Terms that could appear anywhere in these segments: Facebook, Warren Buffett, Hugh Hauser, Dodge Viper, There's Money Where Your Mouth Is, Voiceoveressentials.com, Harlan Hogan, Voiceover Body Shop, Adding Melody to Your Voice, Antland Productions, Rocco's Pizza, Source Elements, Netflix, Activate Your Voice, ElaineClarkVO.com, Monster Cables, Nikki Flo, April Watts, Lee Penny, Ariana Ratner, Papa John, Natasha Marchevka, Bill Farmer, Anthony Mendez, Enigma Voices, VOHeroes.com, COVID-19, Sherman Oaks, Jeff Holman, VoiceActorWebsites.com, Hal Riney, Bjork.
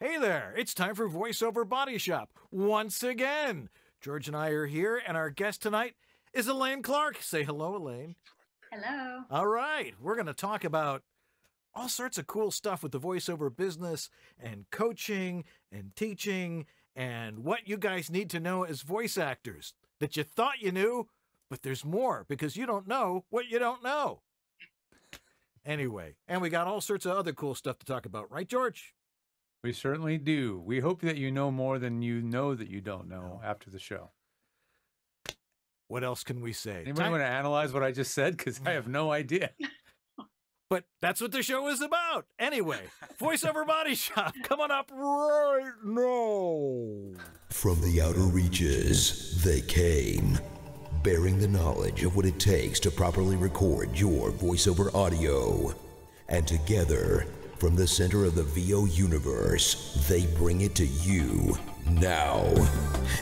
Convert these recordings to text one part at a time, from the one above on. Hey there, it's time for Voiceover Body Shop once again. George and I are here, and our guest tonight is Elaine Clark. Say hello, Elaine. Hello. All right, we're going to talk about all sorts of cool stuff with the voiceover business and coaching and teaching and what you guys need to know as voice actors that you thought you knew, but there's more because you don't know what you don't know. Anyway, and we got all sorts of other cool stuff to talk about. Right, George? We certainly do. We hope that you know more than you know that you don't know after the show. What else can we say? Anybody want to analyze what I just said? Because I have no idea. But that's what the show is about. Anyway, Voiceover Body Shop coming up right now. From the outer reaches, they came, bearing the knowledge of what it takes to properly record your voiceover audio. And together, from the center of the VO universe, they bring it to you now.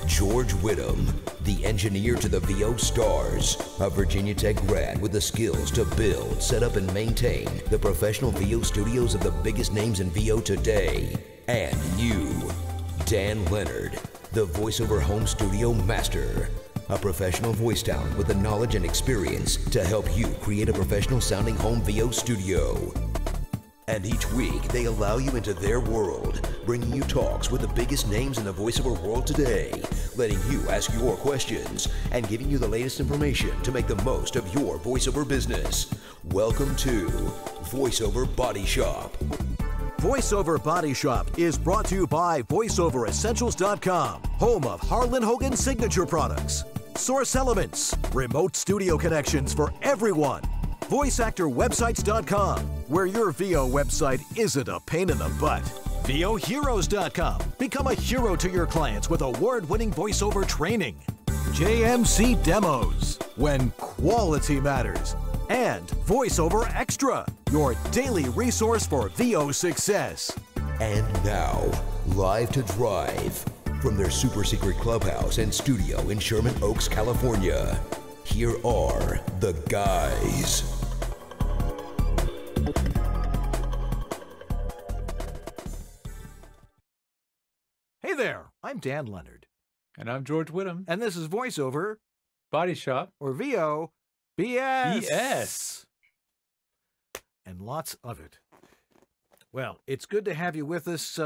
George Whittam, the engineer to the VO stars, a Virginia Tech grad with the skills to build, set up, and maintain the professional VO studios of the biggest names in VO today. And you, Dan Lenard, the voiceover home studio master, a professional voice talent with the knowledge and experience to help you create a professional sounding home VO studio. And each week, they allow you into their world, bringing you talks with the biggest names in the voiceover world today, letting you ask your questions, and giving you the latest information to make the most of your voiceover business. Welcome to Voiceover Body Shop. Voiceover Body Shop is brought to you by VoiceOverEssentials.com, home of Harlan Hogan signature products, Source Elements, remote studio connections for everyone, VoiceActorWebsites.com, where your VO website isn't a pain in the butt. VOHeroes.com. Become a hero to your clients with award-winning voiceover training. JMC Demos, when quality matters. And VoiceOver Extra, your daily resource for VO success. And now, live to drive from their super secret clubhouse and studio in Sherman Oaks, California. Here are the guys. Hey there, I'm Dan Lenard. And I'm George Whittam. And this is Voiceover Body Shop, or VO BS. And lots of it. Well, it's good to have you with us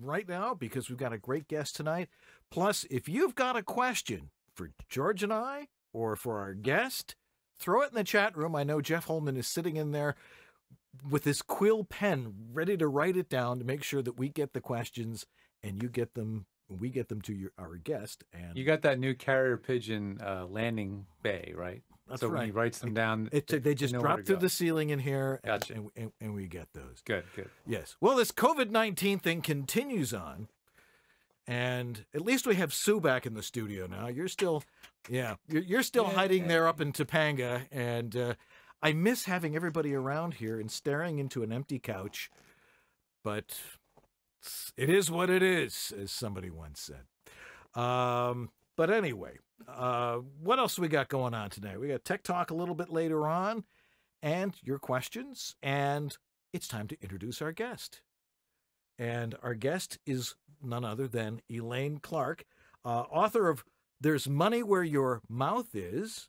right now because we've got a great guest tonight. Plus, if you've got a question for George and I, or for our guest, throw it in the chat room. I know Jeff Holman is sitting in there with his quill pen ready to write it down to make sure that we get the questions and you get them, we get them to our guest. And you got that new carrier pigeon landing bay, right? That's so right. When he writes them down, they just drop through the ceiling in here. Gotcha. and we get those. Good, good. Yes. Well, this COVID-19 thing continues on. And at least we have Sue back in the studio now. You're still, yeah, you're still hiding there up in Topanga. And I miss having everybody around here and staring into an empty couch. But it is what it is, as somebody once said. But anyway, what else we got going on tonight? We got Tech Talk a little bit later on and your questions. And it's time to introduce our guest. And our guest is none other than Elaine Clark, author of There's Money Where Your Mouth Is.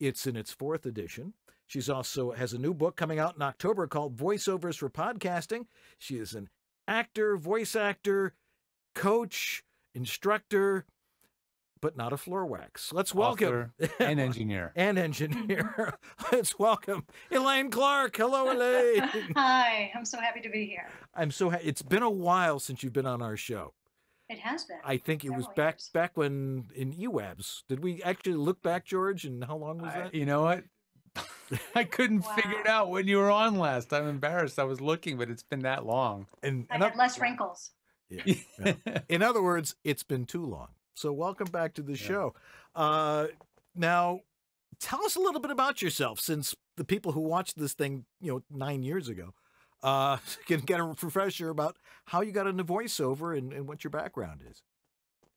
It's in its 4th edition. She's also has a new book coming out in October called Voiceovers for Podcasting. She is an actor, voice actor, coach, instructor, but not a floor wax. Let's welcome. Author and engineer. And engineer. Let's welcome Elaine Clark. Hello, Elaine. Hi. I'm so happy to be here. I'm so happy. It's been a while since you've been on our show. It has been. I think it was back when in EWABS. Did we actually look back, George? And how long was that? You know what? I couldn't figure it out when you were on last. I'm embarrassed. I was looking, but it's been that long. And I had less wrinkles. Yeah. Yeah. In other words, it's been too long. So welcome back to the show. Now, tell us a little bit about yourself, since the people who watched this thing, you know, 9 years ago, can get a refresher about how you got into voiceover and what your background is.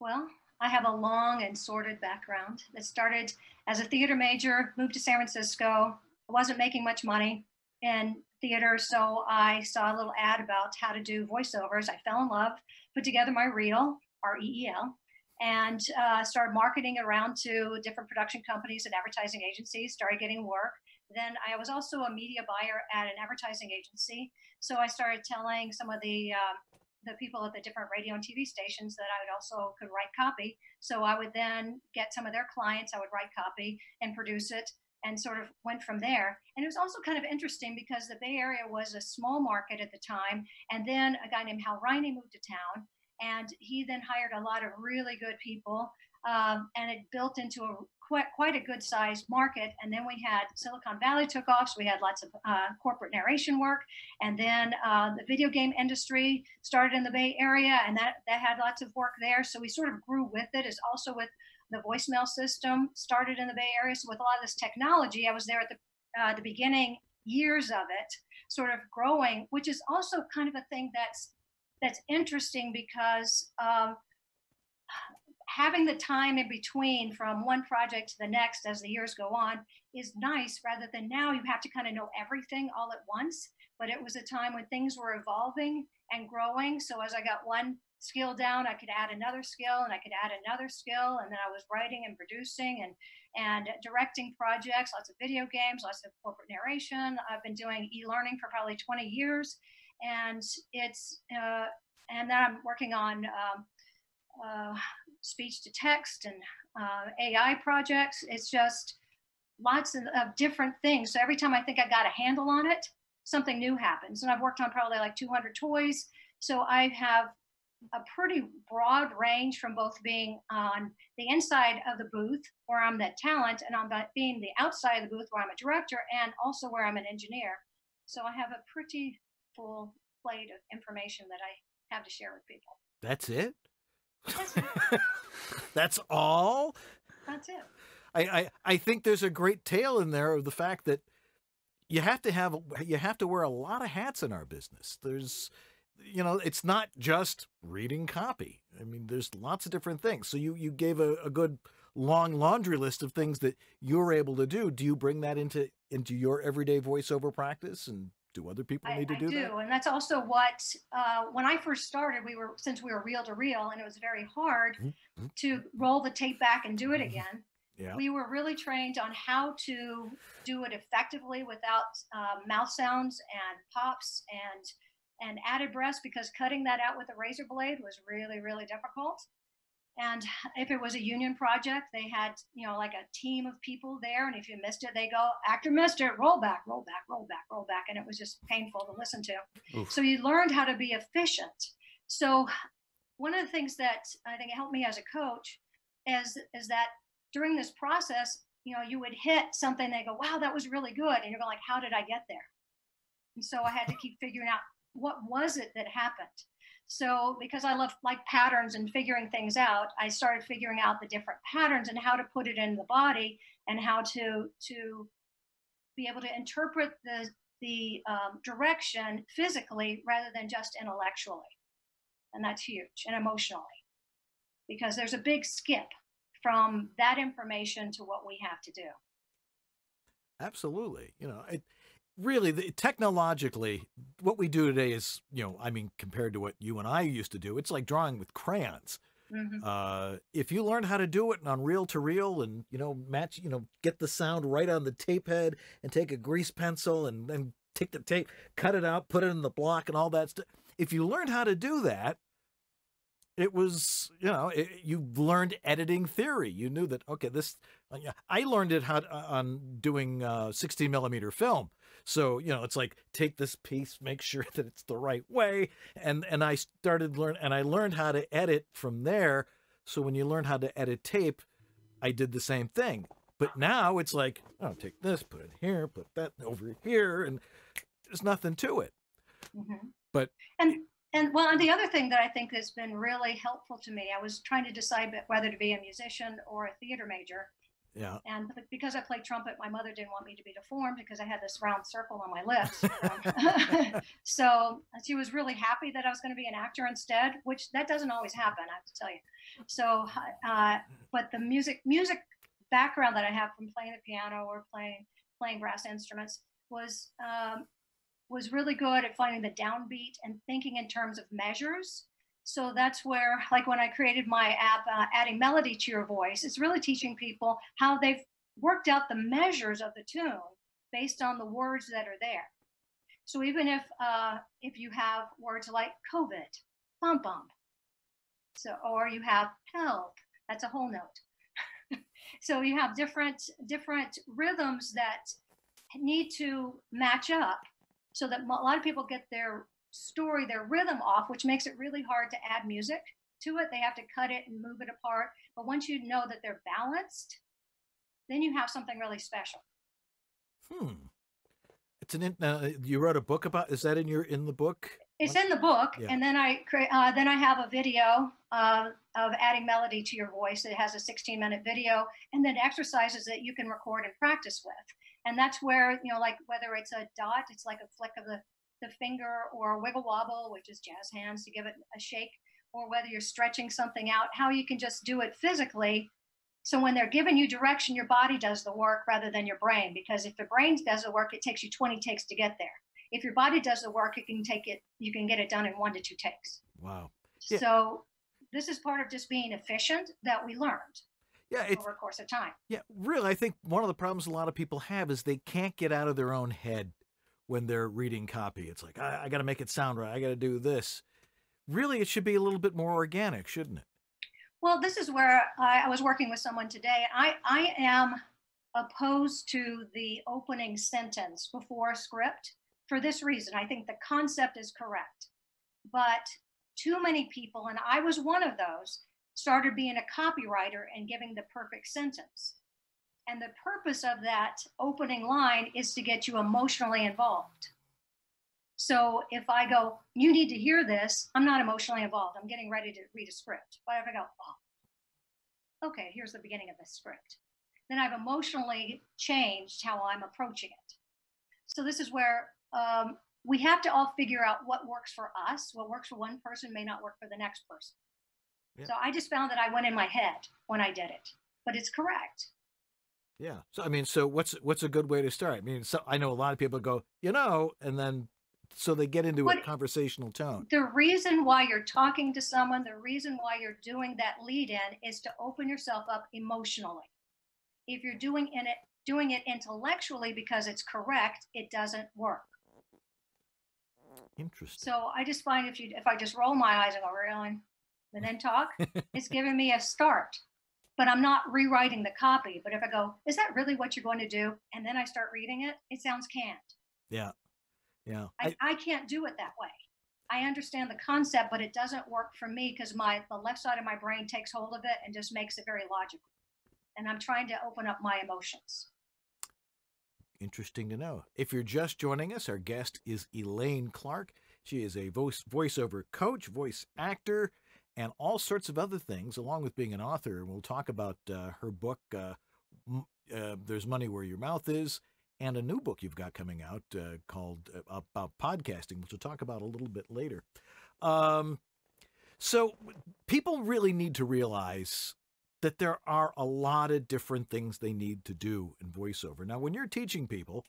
Well, I have a long and sordid background that started as a theater major, moved to San Francisco. I wasn't making much money in theater, so I saw a little ad about how to do voiceovers. I fell in love, put together my reel, R-E-E-L, and started marketing around to different production companies and advertising agencies, started getting work. Then I was also a media buyer at an advertising agency, so I started telling some of the people at the different radio and TV stations that I would also could write copy. So I would then get some of their clients, I would write copy and produce it, and sort of went from there. And it was also kind of interesting because the Bay Area was a small market at the time. And then a guy named Hal Riney moved to town, and he then hired a lot of really good people. And it built into a quite a good sized market. And then we had Silicon Valley took off. So we had lots of corporate narration work. And then the video game industry started in the Bay Area, and that had lots of work there. So we sort of grew with it. It's also with the voicemail system started in the Bay Area. So with a lot of this technology, I was there at the beginning years of it, sort of growing, which is also kind of a thing that's interesting because having the time in between from one project to the next as the years go on is nice, rather than now you have to kind of know everything all at once. But it was a time when things were evolving and growing. So as I got one skill down, I could add another skill, and I could add another skill. And then I was writing and producing and directing projects, lots of video games, lots of corporate narration. I've been doing e-learning for probably 20 years. And it's, and then I'm working on speech to text and AI projects. It's just lots of different things. So every time I think I got a handle on it, something new happens. And I've worked on probably like 200 toys. So I have a pretty broad range from both being on the inside of the booth where I'm the talent, and on being the outside of the booth where I'm a director, and also where I'm an engineer. So I have a pretty full plate of information that I have to share with people. That's it? That's all? That's it. I think there's a great tale in there of the fact that you have to wear a lot of hats in our business. There's, you know, it's not just reading copy. I mean, there's lots of different things. So you gave a good long laundry list of things that you're able to do. Do you bring that into your everyday voiceover practice, and do other people need to do that? I do, and that's also what, when I first started, since we were reel-to-reel, and it was very hard to roll the tape back and do it again. Yeah. We were really trained on how to do it effectively without mouth sounds and pops and added breaths, because cutting that out with a razor blade was really, really difficult. And if it was a union project, they had, you know, like a team of people there. And if you missed it, they go, actor missed it, roll back, roll back, roll back, roll back. And it was just painful to listen to. Oof. So you learned how to be efficient. So one of the things that I think helped me as a coach is that during this process, you know, you would hit something, they go, wow, that was really good. And you're going like, how did I get there? And so I had to keep figuring out, what was it that happened? So because I love like patterns and figuring things out, I started figuring out the different patterns and how to put it in the body, and how to be able to interpret the direction physically rather than just intellectually. And that's huge, and emotionally, because there's a big skip from that information to what we have to do. Absolutely. You know, really, technologically, what we do today is, you know, I mean, compared to what you and I used to do, it's like drawing with crayons. Mm-hmm. If you learn how to do it on reel to reel, and, you know, match, you know, get the sound right on the tape head, and take a grease pencil and then take the tape, cut it out, put it in the block, and all that stuff. If you learned how to do that, it was, you know, you learned editing theory. You knew that, okay, this, I learned it how on doing 16 millimeter film. So, you know, it's like, take this piece, make sure that it's the right way. And I started I learned how to edit from there. So when you learn how to edit tape, I did the same thing. But now it's like, oh, take this, put it here, put that over here, and there's nothing to it. Mm-hmm. But and the other thing that I think has been really helpful to me, I was trying to decide whether to be a musician or a theater major. Yeah. And because I played trumpet, my mother didn't want me to be deformed because I had this round circle on my lips. So she was really happy that I was going to be an actor instead, which that doesn't always happen, I have to tell you. So, but the music background that I have from playing the piano or playing brass instruments was was really good at finding the downbeat and thinking in terms of measures. So that's where, like when I created my app, Adding Melody to Your Voice, it's really teaching people how they've worked out the measures of the tune based on the words that are there. So even if you have words like COVID, bum bum, so, or you have help, that's a whole note. So you have different rhythms that need to match up so that a lot of people get their story, their rhythm off, which makes it really hard to add music to it. They have to cut it and move it apart. But once you know that they're balanced, then you have something really special. Hmm. Now you wrote a book about, is that in your, in the book? It's in the book. Yeah. And then I create, then I have a video of Adding Melody to Your Voice. It has a 16-minute video and then exercises that you can record and practice with. And that's where, you know, like whether it's a dot, it's like a flick of the finger, or a wiggle wobble, which is jazz hands to give it a shake, or whether you're stretching something out, how you can just do it physically. So when they're giving you direction, your body does the work rather than your brain, because if your brain does the work, it takes you 20 takes to get there. If your body does the work, it can take it, you can get it done in 1 to 2 takes. Wow. Yeah. So this is part of just being efficient that we learned. Yeah, over a course of time. Yeah, really, I think one of the problems a lot of people have is they can't get out of their own head when they're reading copy. It's like, I got to make it sound right. I got to do this. Really, it should be a little bit more organic, shouldn't it? Well, this is where I was working with someone today. I am opposed to the opening sentence before a script for this reason. I think the concept is correct, but too many people, and I was one of those, started being a copywriter and giving the perfect sentence. And the purpose of that opening line is to get you emotionally involved. So if I go, you need to hear this, I'm not emotionally involved. I'm getting ready to read a script. But if I go, oh, okay, here's the beginning of this script, then I've emotionally changed how I'm approaching it. So this is where we have to all figure out what works for us. What works for one person may not work for the next person. Yeah. So I just found that I went in my head when I did it, but it's correct. Yeah. So, I mean, so what's a good way to start? I mean, so I know a lot of people go, you know, and then, so they get into a conversational tone. The reason why you're talking to someone, the reason why you're doing that lead in is to open yourself up emotionally. If you're doing it intellectually because it's correct, it doesn't work. Interesting. So I just find if I just roll my eyes and go, really? And then talk, it's giving me a start. But I'm not rewriting the copy. But if I go, is that really what you're going to do? And then I start reading it, it sounds canned. Yeah. Yeah. I can't do it that way. I understand the concept, but it doesn't work for me because the left side of my brain takes hold of it and just makes it very logical. And I'm trying to open up my emotions. Interesting to know. If you're just joining us, our guest is Elaine Clark. She is a voiceover coach, voice actor, and all sorts of other things, along with being an author. And we'll talk about her book, There's Money Where Your Mouth Is, and a new book you've got coming out called about podcasting, which we'll talk about a little bit later. So people really need to realize that there are a lot of different things they need to do in voiceover. Now, when you're teaching people,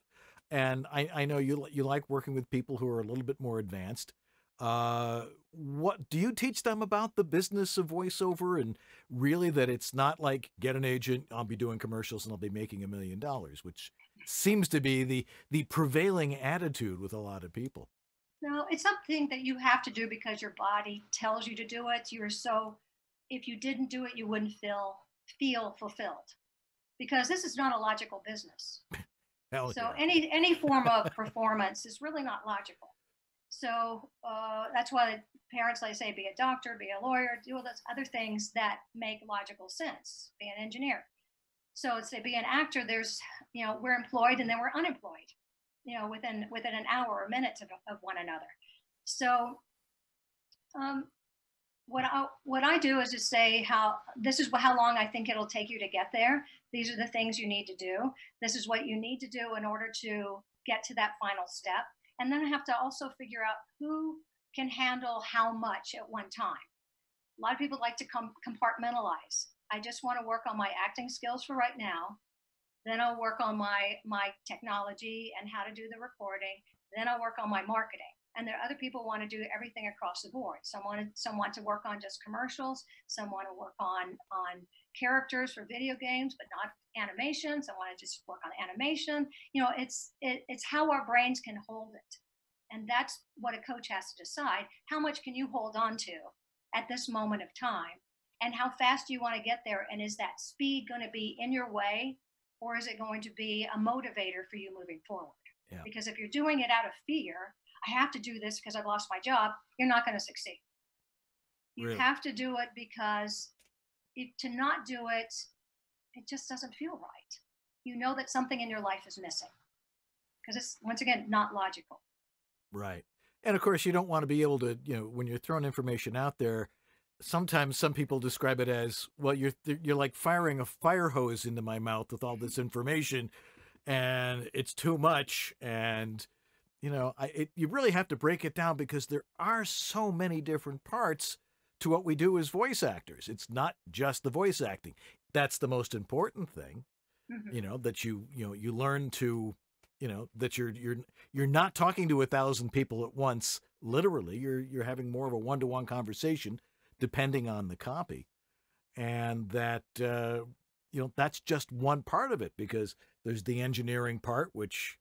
and I know you like working with people who are a little bit more advanced, what do you teach them about the business of voiceover, and really that it's not like get an agent, I'll be doing commercials and I'll be making $1 million, which seems to be the prevailing attitude with a lot of people? No, it's something that you have to do because your body tells you to do it. You're so, if you didn't do it, you wouldn't feel fulfilled, because this is not a logical business. Hell so yeah. any form of performance is really not logical. So that's why parents, like say, be a doctor, be a lawyer, do all those other things that make logical sense, be an engineer. So say be an actor, there's, you know, we're employed and then we're unemployed, you know, within an hour or minutes of one another. So what I do is just say this is how long I think it'll take you to get there. These are the things you need to do. This is what you need to do in order to get to that final step. And then I have to also figure out who can handle how much at one time. A lot of people like to compartmentalize. I just want to work on my acting skills for right now. Then I'll work on my technology and how to do the recording. Then I'll work on my marketing. And there are other people who want to do everything across the board. Some want to work on just commercials. Some want to work on characters for video games, but not animation. Some want to just work on animation. You know, it's how our brains can hold it. And that's what a coach has to decide. How much can you hold on to at this moment of time? And how fast do you want to get there? And is that speed going to be in your way? Or is it going to be a motivator for you moving forward? Yeah. Because if you're doing it out of fear, I have to do this because I've lost my job, you're not going to succeed. You really have to do it, because if to not do it, it just doesn't feel right. You know that something in your life is missing, because it's, once again, not logical. Right. And of course, you don't want to be able to, you know, when you're throwing information out there, sometimes some people describe it as, well, you're like firing a fire hose into my mouth with all this information, and it's too much. And, you know, you really have to break it down, because there are so many different parts to what we do as voice actors. It's not just the voice acting. That's the most important thing, you know, that you learn to, you know, that you're not talking to 1,000 people at once. Literally, you're having more of a one-to-one conversation, depending on the copy. And that, you know, that's just one part of it, because there's the engineering part, which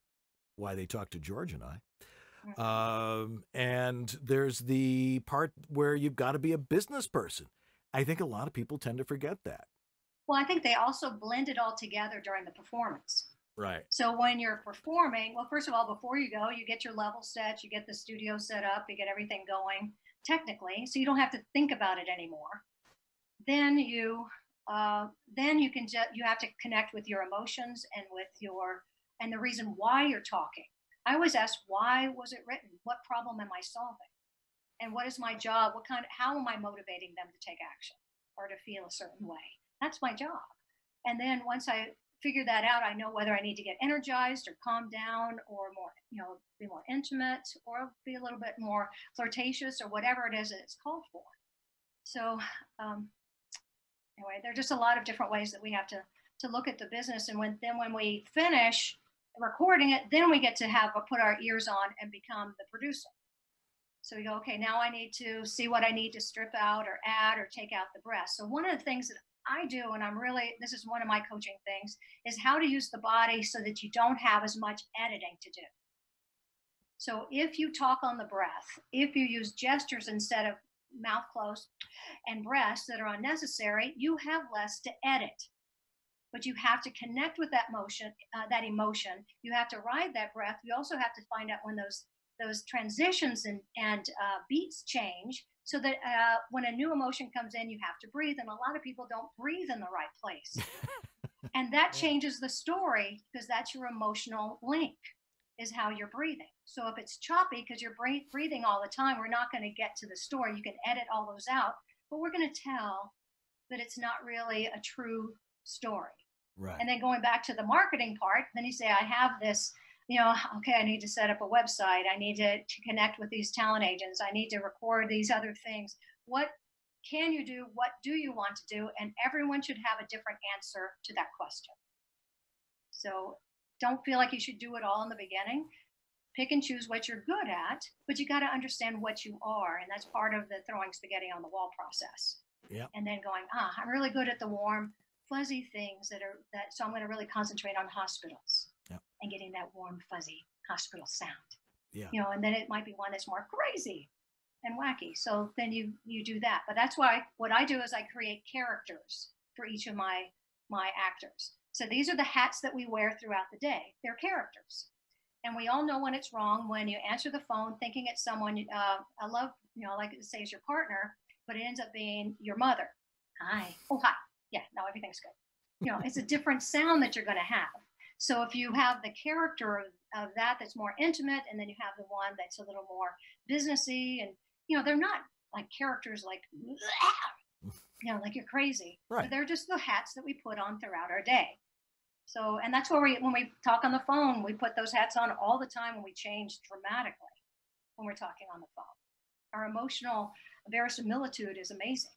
why they talked to George and I. And there's the part where you've got to be a business person. I think a lot of people tend to forget that. Well, I think they also blend it all together during the performance. Right. So when you're performing, well, first of all, before you go, you get your level set, you get the studio set up, you get everything going technically, so you don't have to think about it anymore. Then you can you have to connect with your emotions and with your, and the reason why you're talking. I always ask, why was it written? What problem am I solving? And what is my job? What kind of, how am I motivating them to take action or to feel a certain way? That's my job. And then once I figure that out, I know whether I need to get energized or calm down or more, you know, be more intimate or be a little bit more flirtatious or whatever it is that it's called for. So anyway, there are just a lot of different ways that we have to look at the business. And when we finish recording it, then we get to have put our ears on and become the producer. So we go, okay, now I need to see what I need to strip out or add or take out the breath. So one of the things that I do, and I'm really, this is one of my coaching things, is how to use the body so that you don't have as much editing to do. So if you talk on the breath, if you use gestures instead of mouth closed and breaths that are unnecessary, you have less to edit. But you have to connect with that motion, that emotion. You have to ride that breath. You also have to find out when those transitions and beats change, so that when a new emotion comes in, you have to breathe. And a lot of people don't breathe in the right place. And that changes the story, because that's your emotional link, is how you're breathing. So if it's choppy because you're breathing all the time, we're not going to get to the story. You can edit all those out, but we're going to tell that it's not really a true story. Right. And then going back to the marketing part, then you say, I have this, you know, okay, I need to set up a website. I need to connect with these talent agents. I need to record these other things. What can you do? What do you want to do? And everyone should have a different answer to that question. So don't feel like you should do it all in the beginning. Pick and choose what you're good at, but you got to understand what you are. And that's part of the throwing spaghetti on the wall process. Yeah. And then going, I'm really good at the warm, fuzzy things so I'm going to really concentrate on hospitals. Yep. And getting that warm, fuzzy hospital sound. Yeah. You know, and then it might be one that's more crazy and wacky. So then you do that. But that's why what I do is I create characters for each of my actors. So these are the hats that we wear throughout the day. They're characters. And we all know when it's wrong, when you answer the phone thinking it's someone, I love, you know, I like to say it's your partner, but it ends up being your mother. Hi. Oh, hi. Yeah, no, everything's good. You know, it's a different sound that you're going to have. So if you have the character of that's more intimate, and then you have the one that's a little more businessy, and, you know, they're not like characters like, you know, like you're crazy. Right. They're just the hats that we put on throughout our day. So, and that's where when we talk on the phone, we put those hats on all the time, and we change dramatically when we're talking on the phone. Our emotional verisimilitude is amazing.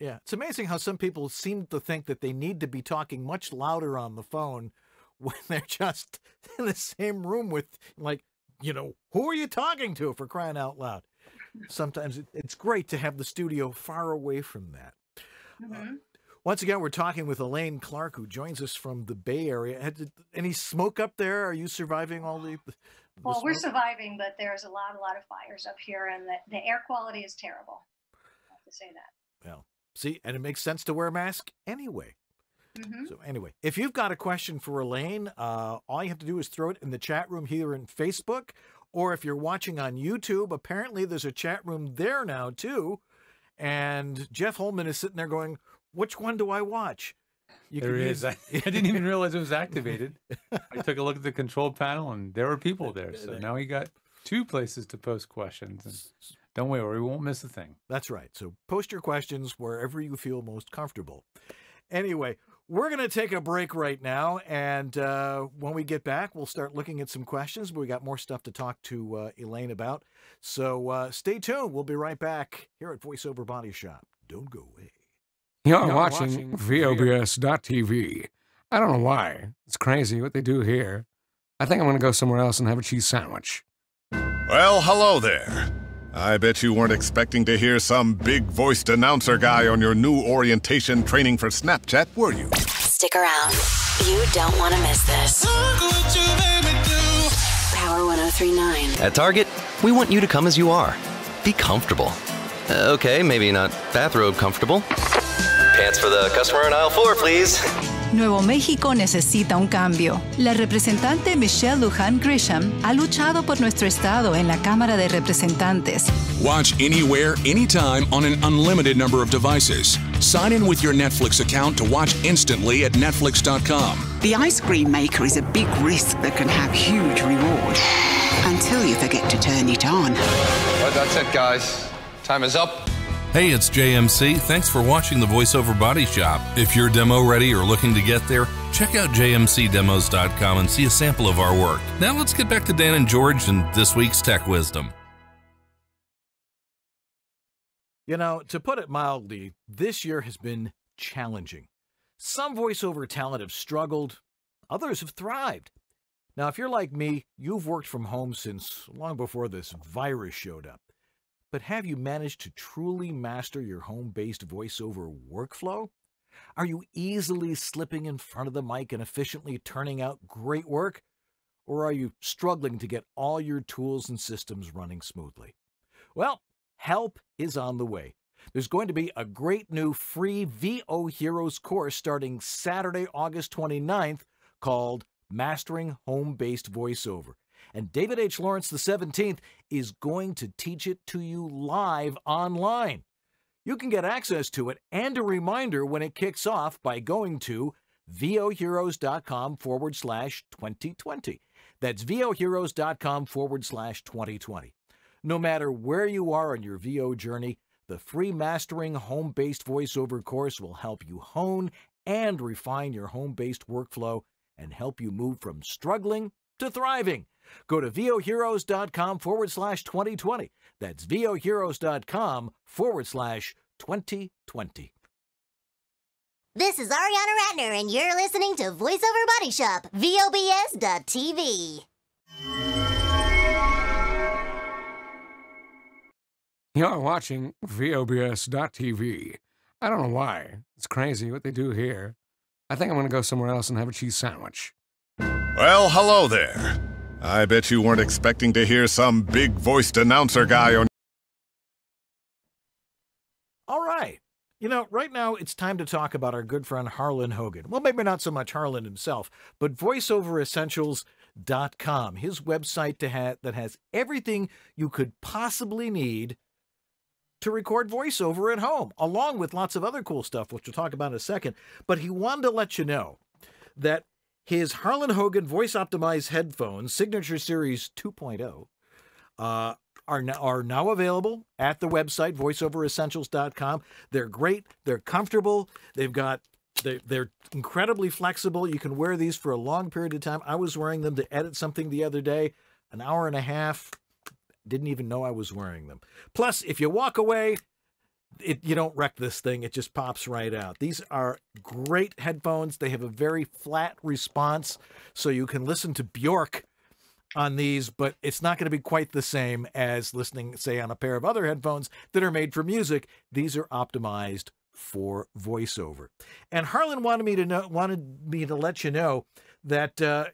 Yeah. It's amazing how some people seem to think that they need to be talking much louder on the phone when they're just in the same room with, like, you know, who are you talking to, for crying out loud? Sometimes it's great to have the studio far away from that. Once again, we're talking with Elaine Clark, who joins us from the Bay Area. Any smoke up there? Are you surviving all the well, smoke? We're surviving, but there's a lot of fires up here, and the air quality is terrible. I have to say that. Well, see, and it makes sense to wear a mask anyway. So anyway, if you've got a question for Elaine, all you have to do is throw it in the chat room here in Facebook, or if you're watching on YouTube, apparently there's a chat room there now too. And Jeff Holman is sitting there going, which one do I watch? I didn't even realize it was activated. I took a look at the control panel and there were people there. So now we got two places to post questions. And don't worry, we won't miss a thing. That's right. So post your questions wherever you feel most comfortable. Anyway, we're going to take a break right now. And when we get back, we'll start looking at some questions. But we got more stuff to talk to Elaine about. So stay tuned. We'll be right back here at Voiceover Body Shop. Don't go away. You're watching VOBS.TV. I don't know why. It's crazy what they do here. I think I'm going to go somewhere else and have a cheese sandwich. Well, hello there. I bet you weren't expecting to hear some big-voiced announcer guy on your new orientation training for Snapchat, were you? Stick around. You don't want to miss this. Look what you made me do. Power 1039. At Target, we want you to come as you are. Be comfortable. Okay, maybe not bathrobe comfortable. Pants for the customer in aisle 4, please. Nuevo México necesita un cambio. La representante Michelle Luján Grisham ha luchado por nuestro estado en la Cámara de Representantes. Watch anywhere, anytime on an unlimited number of devices. Sign in with your Netflix account to watch instantly at Netflix.com. The ice cream maker is a big risk that can have huge reward until you forget to turn it on. Well, that's it, guys. Time is up. Hey, it's JMC. Thanks for watching the VoiceOver Body Shop. If you're demo ready or looking to get there, check out jmcdemos.com and see a sample of our work. Now let's get back to Dan and George and this week's Tech Wisdom. You know, to put it mildly, this year has been challenging. Some voiceover talent have struggled. Others have thrived. Now, if you're like me, you've worked from home since long before this virus showed up. But have you managed to truly master your home-based voiceover workflow? Are you easily slipping in front of the mic and efficiently turning out great work? Or are you struggling to get all your tools and systems running smoothly? Well, help is on the way. There's going to be a great new free VO Heroes course starting Saturday, August 29th, called Mastering Home-Based VoiceOver. And David H. Lawrence XVII is going to teach it to you live online. You can get access to it and a reminder when it kicks off by going to VOHeroes.com/2020. That's VOHeroes.com/2020. No matter where you are on your VO journey, the free Mastering Home-Based VoiceOver course will help you hone and refine your home-based workflow and help you move from struggling to thriving. Go to VOHeroes.com/2020. That's VOHeroes.com/2020. This is Ariana Ratner, and you're listening to VoiceOver Body Shop, VOBS.TV. You're watching VOBS.TV. I don't know why. It's crazy what they do here. I think I'm going to go somewhere else and have a cheese sandwich. Well, hello there. I bet you weren't expecting to hear some big-voiced announcer guy on... All right. You know, right now it's time to talk about our good friend Harlan Hogan. Well, maybe not so much Harlan himself, but VoiceOverEssentials.com, his website that has everything you could possibly need to record voiceover at home, along with lots of other cool stuff, which we'll talk about in a second. But he wanted to let you know that his Harlan Hogan voice-optimized headphones, Signature Series 2.0, are now available at the website, voiceoveressentials.com. They're great. They're comfortable. They're incredibly flexible. You can wear these for a long period of time. I was wearing them to edit something the other day, an hour and a half. Didn't even know I was wearing them. Plus, if you walk away, you don't wreck this thing. It just pops right out. These are great headphones. They have a very flat response, so you can listen to Bjork on these, but it's not going to be quite the same as listening, say, on a pair of other headphones that are made for music. These are optimized for voiceover. And Harlan wanted me to let you know that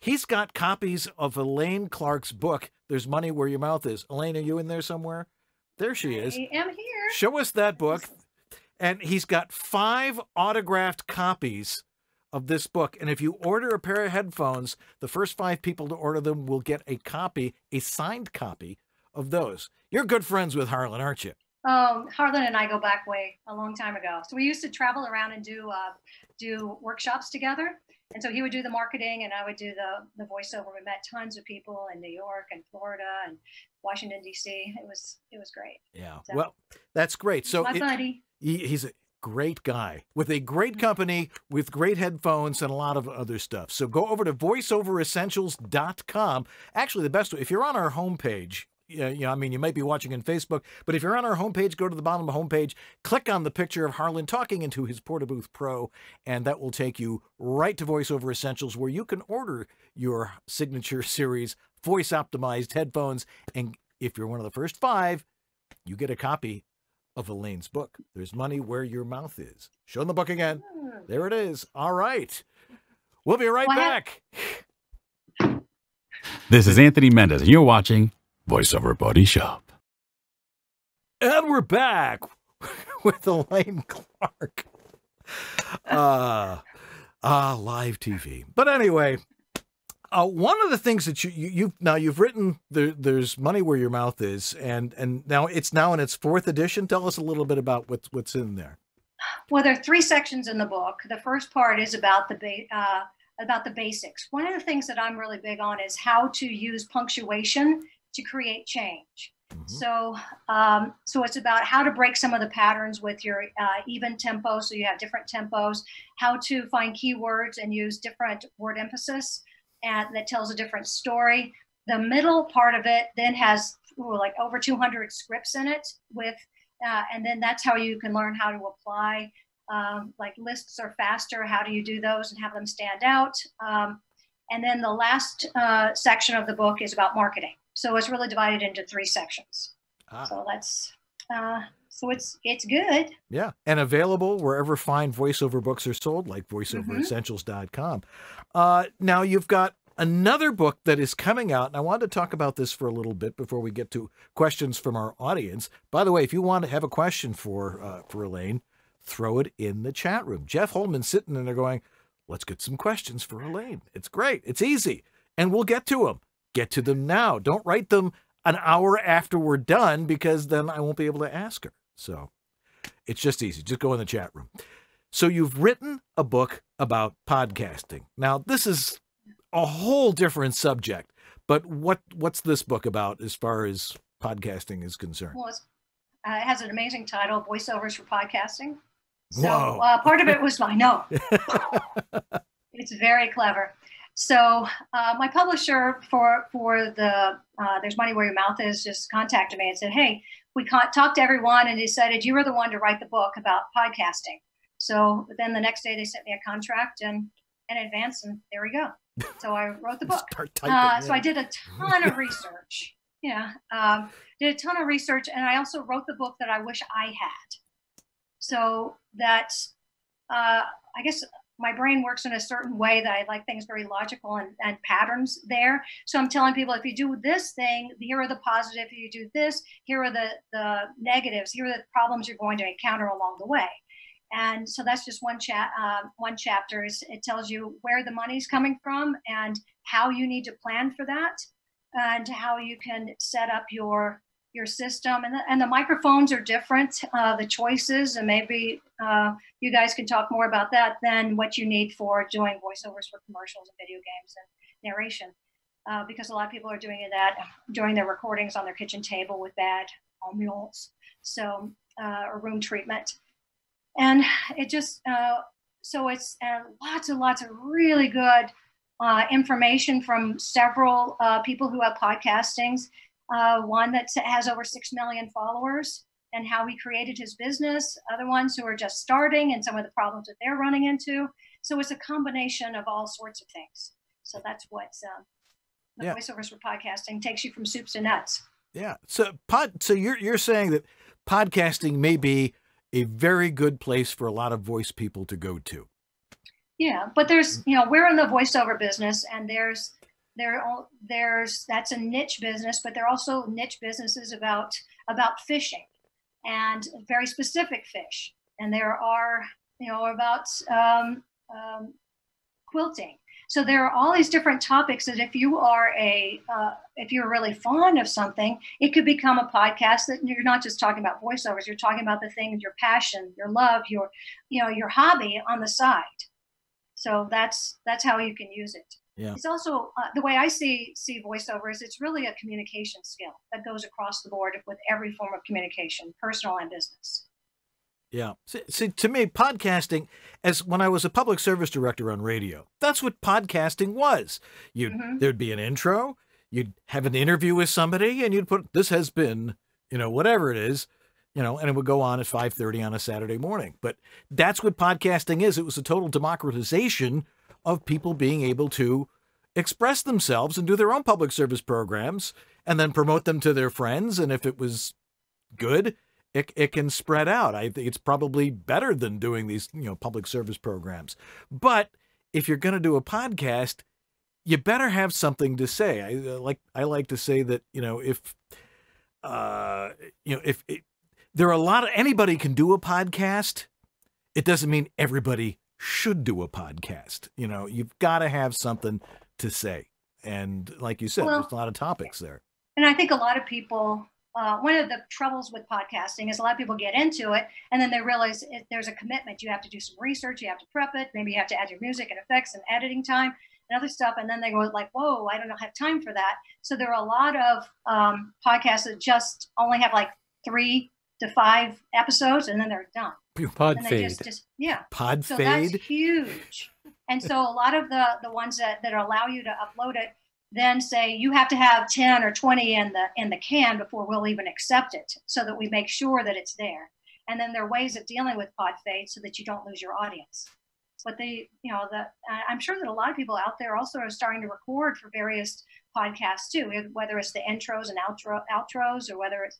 he's got copies of Elaine Clark's book, There's Money Where Your Mouth Is. Elaine, are you in there somewhere? There she is. I am here. Show us that book. And he's got 5 autographed copies of this book. And if you order a pair of headphones, the first 5 people to order them will get a copy, a signed copy of those. You're good friends with Harlan, aren't you? Harlan and I go back way a long time ago. So we used to travel around and do workshops together. And so he would do the marketing and I would do the voiceover. We met tons of people in New York and Florida and Washington, D.C. It was great. Yeah. So, well, that's great. So my buddy. He's a great guy with a great company with great headphones and a lot of other stuff. So go over to VoiceOverEssentials.com. Actually, the best way, if you're on our homepage, I mean, you might be watching on Facebook, but if you're on our homepage, go to the bottom of the homepage, click on the picture of Harlan talking into his Portabooth Pro, and that will take you right to VoiceOver Essentials, where you can order your signature series voice-optimized headphones. And if you're one of the first 5, you get a copy of Elaine's book, There's Money Where Your Mouth Is. Show them the book again. There it is. All right. We'll be right back. This is Anthony Mendez, and you're watching VoiceOver Body Shop. And we're back with Elaine Clark. Live TV. But anyway, one of the things that you've written, there's Money Where Your Mouth Is, and now it's in its 4th edition. Tell us a little bit about what's in there. Well, there are 3 sections in the book. The first part is about the basics. One of the things that I'm really big on is how to use punctuation to create change. Mm-hmm. So it's about how to break some of the patterns with your even tempo, so you have different tempos, how to find keywords and use different word emphasis, and that tells a different story. The middle part of it then has like over 200 scripts in it with, and then that's how you can learn how to apply, like lists are faster, how do you do those and have them stand out? And then the last section of the book is about marketing. So it's really divided into 3 sections. So that's so it's good. Yeah, and available wherever fine voiceover books are sold, like VoiceOverEssentials.com. Now you've got another book that is coming out, and I wanted to talk about this for a little bit before we get to questions from our audience. By the way, if you want to have a question for Elaine, throw it in the chat room. Jeff Holman sitting in there going, "Let's get some questions for Elaine." It's great. It's easy, and we'll get to them. Get to them now. Don't write them an hour after we're done, because then I won't be able to ask her. So it's just easy. Just go in the chat room. So you've written a book about podcasting. Now, this is a whole different subject, but what's this book about as far as podcasting is concerned? Well, it has an amazing title, Voiceovers for Podcasting. So part of it was mine. No, it's very clever. So my publisher for the There's Money Where Your Mouth Is just contacted me and said, "Hey, we talked to everyone and decided you were the one to write the book about podcasting." So then the next day they sent me a contract and in advance, and there we go. So I wrote the book. So I did a ton of research. Yeah, did a ton of research, and I also wrote the book that I wish I had. So that I guess my brain works in a certain way that I like things very logical and patterns there. So I'm telling people, if you do this thing, here are the positives. If you do this, here are the negatives. Here are the problems you're going to encounter along the way. And so that's just one chapter. It tells you where the money's coming from and how you need to plan for that and how you can set up your system, and the microphones are different, the choices, and maybe you guys can talk more about that than what you need for doing voiceovers for commercials and video games and narration, because a lot of people are doing that during their recordings on their kitchen table with bad ambiance, so or room treatment, and it just so it's lots and lots of really good information from several people who have podcastings. One that has over 6 million followers and how he created his business, other ones who are just starting and some of the problems that they're running into. So it's a combination of all sorts of things. So that's what's the Voiceovers for Podcasting takes you from soups to nuts. Yeah. So you're saying that podcasting may be a very good place for a lot of voice people to go to. Yeah, but there's, you know, we're in the voiceover business, and that's a niche business, but there are also niche businesses about fishing, and very specific fish. And there are, you know, about quilting. So there are all these different topics that if you are if you're really fond of something, it could become a podcast that you're not just talking about voiceovers, you're talking about the things, your passion, your love, your, you know, your hobby on the side. So that's how you can use it. Yeah. It's also the way I see voiceover is it's really a communication skill that goes across the board with every form of communication, personal and business. Yeah. See, to me, podcasting, as when I was a public service director on radio, that's what podcasting was. There'd be an intro, you'd have an interview with somebody, and you'd put, this has been, you know, whatever it is, you know, and it would go on at 5:30 on a Saturday morning. But that's what podcasting is. It was a total democratization of people being able to express themselves and do their own public service programs and then promote them to their friends. And if it was good, it can spread out. I think it's probably better than doing these, you know, public service programs. But if you're going to do a podcast, you better have something to say. I like to say that, you know, there are a lot of, anybody can do a podcast. It doesn't mean everybody should do a podcast. You know, you've got to have something to say. And like you said, there's a lot of topics there. And I think a lot of people, one of the troubles with podcasting is a lot of people get into it and then they realize there's a commitment. You have to do some research, you have to prep it, maybe you have to add your music and effects and editing time and other stuff. And then they go like, whoa, I don't have time for that. So there are a lot of podcasts that just only have like 3 to 5 episodes and then they're done. Pod fade. Pod fade. That's huge. And so a lot of the ones that allow you to upload it then say you have to have 10 or 20 in the can before we'll even accept it, so that we make sure that it's there. And then there are ways of dealing with pod fade so that you don't lose your audience. But I'm sure that a lot of people out there also are starting to record for various podcasts too, whether it's the intros and outros, or whether it's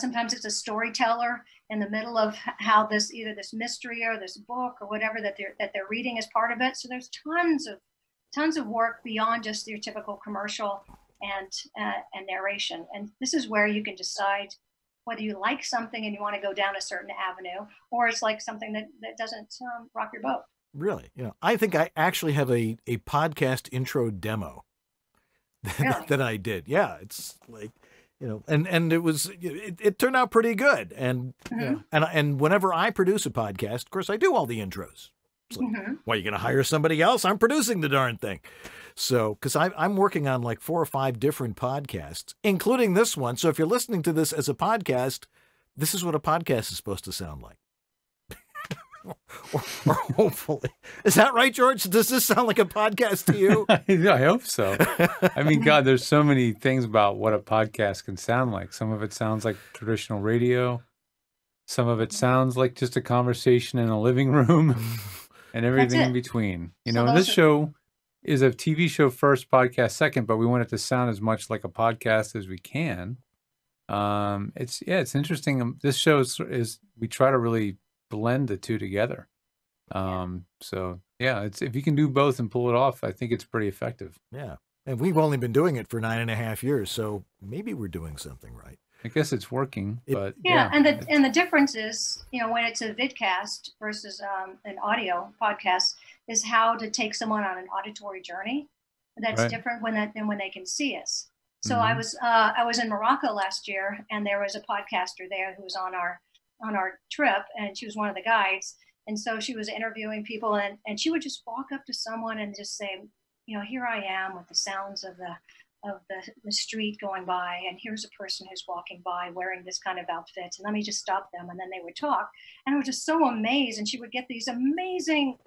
sometimes it's a storyteller in the middle of how either this mystery or this book or whatever that they're reading is part of it. So there's tons of work beyond just your typical commercial and narration. And this is where you can decide whether you like something and you want to go down a certain avenue, or it's like something that doesn't rock your boat. Really? You know, I think I actually have a podcast intro demo that I did. Yeah. It's like, you know, and it turned out pretty good. And, you know, and whenever I produce a podcast, of course I do all the intros. Like, well, you're going to hire somebody else? I'm producing the darn thing. So, because I'm working on like 4 or 5 different podcasts, including this one. So if you're listening to this as a podcast, this is what a podcast is supposed to sound like. or hopefully. Is that right, George? Does this sound like a podcast to you? I hope so. I mean, God, there's so many things about what a podcast can sound like. Some of it sounds like traditional radio. Some of it sounds like just a conversation in a living room. And everything in between, you know, and this show is a TV show first, podcast second, but we want it to sound as much like a podcast as we can. It's interesting. This show is we try to really blend the two together. So yeah, if you can do both and pull it off, I think it's pretty effective. Yeah. And we've only been doing it for 9.5 years. So maybe we're doing something right. I guess it's working, but yeah. And the difference is, you know, when it's a vidcast versus an audio podcast, is how to take someone on an auditory journey. That's different than when they can see us. So I was in Morocco last year, and there was a podcaster there who was on our trip, and she was one of the guides. And so she was interviewing people, and she would just walk up to someone and just say, you know, here I am with the sounds of the street going by, and here's a person who's walking by wearing this kind of outfit, and let me just stop them. And then they would talk, and I was just so amazed. And she would get these amazing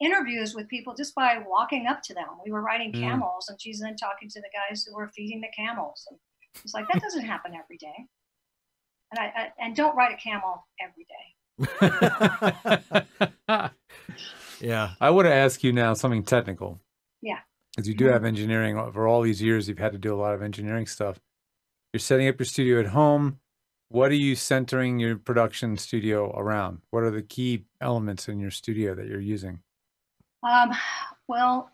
interviews with people just by walking up to them. We were riding camels, and she's then talking to the guys who were feeding the camels. And it's like, that doesn't happen every day. And I don't ride a camel every day. Yeah. I want to ask you now something technical. Yeah. Because you do have engineering. For all these years, you've had to do a lot of engineering stuff. You're setting up your studio at home. What are you centering your production studio around? What are the key elements in your studio that you're using? Well,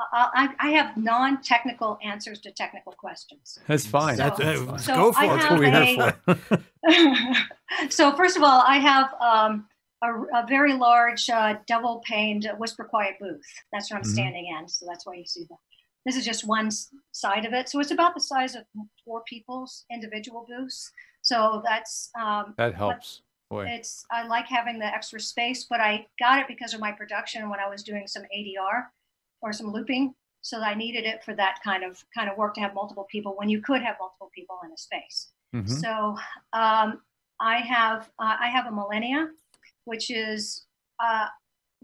I have non-technical answers to technical questions. That's fine. So, let's go for it. That's what we're here for. So first of all, I have a very large double-paned whisper quiet booth. That's what I'm standing in. So that's why you see that. This is just one side of it. So it's about the size of 4 people's individual booths. So that's... that helps. Boy. It's, I like having the extra space, but I got it because of my production when I was doing some ADR or some looping. So I needed it for that kind of work, to have multiple people when you could have multiple people in a space. So I have a Millennia, which is,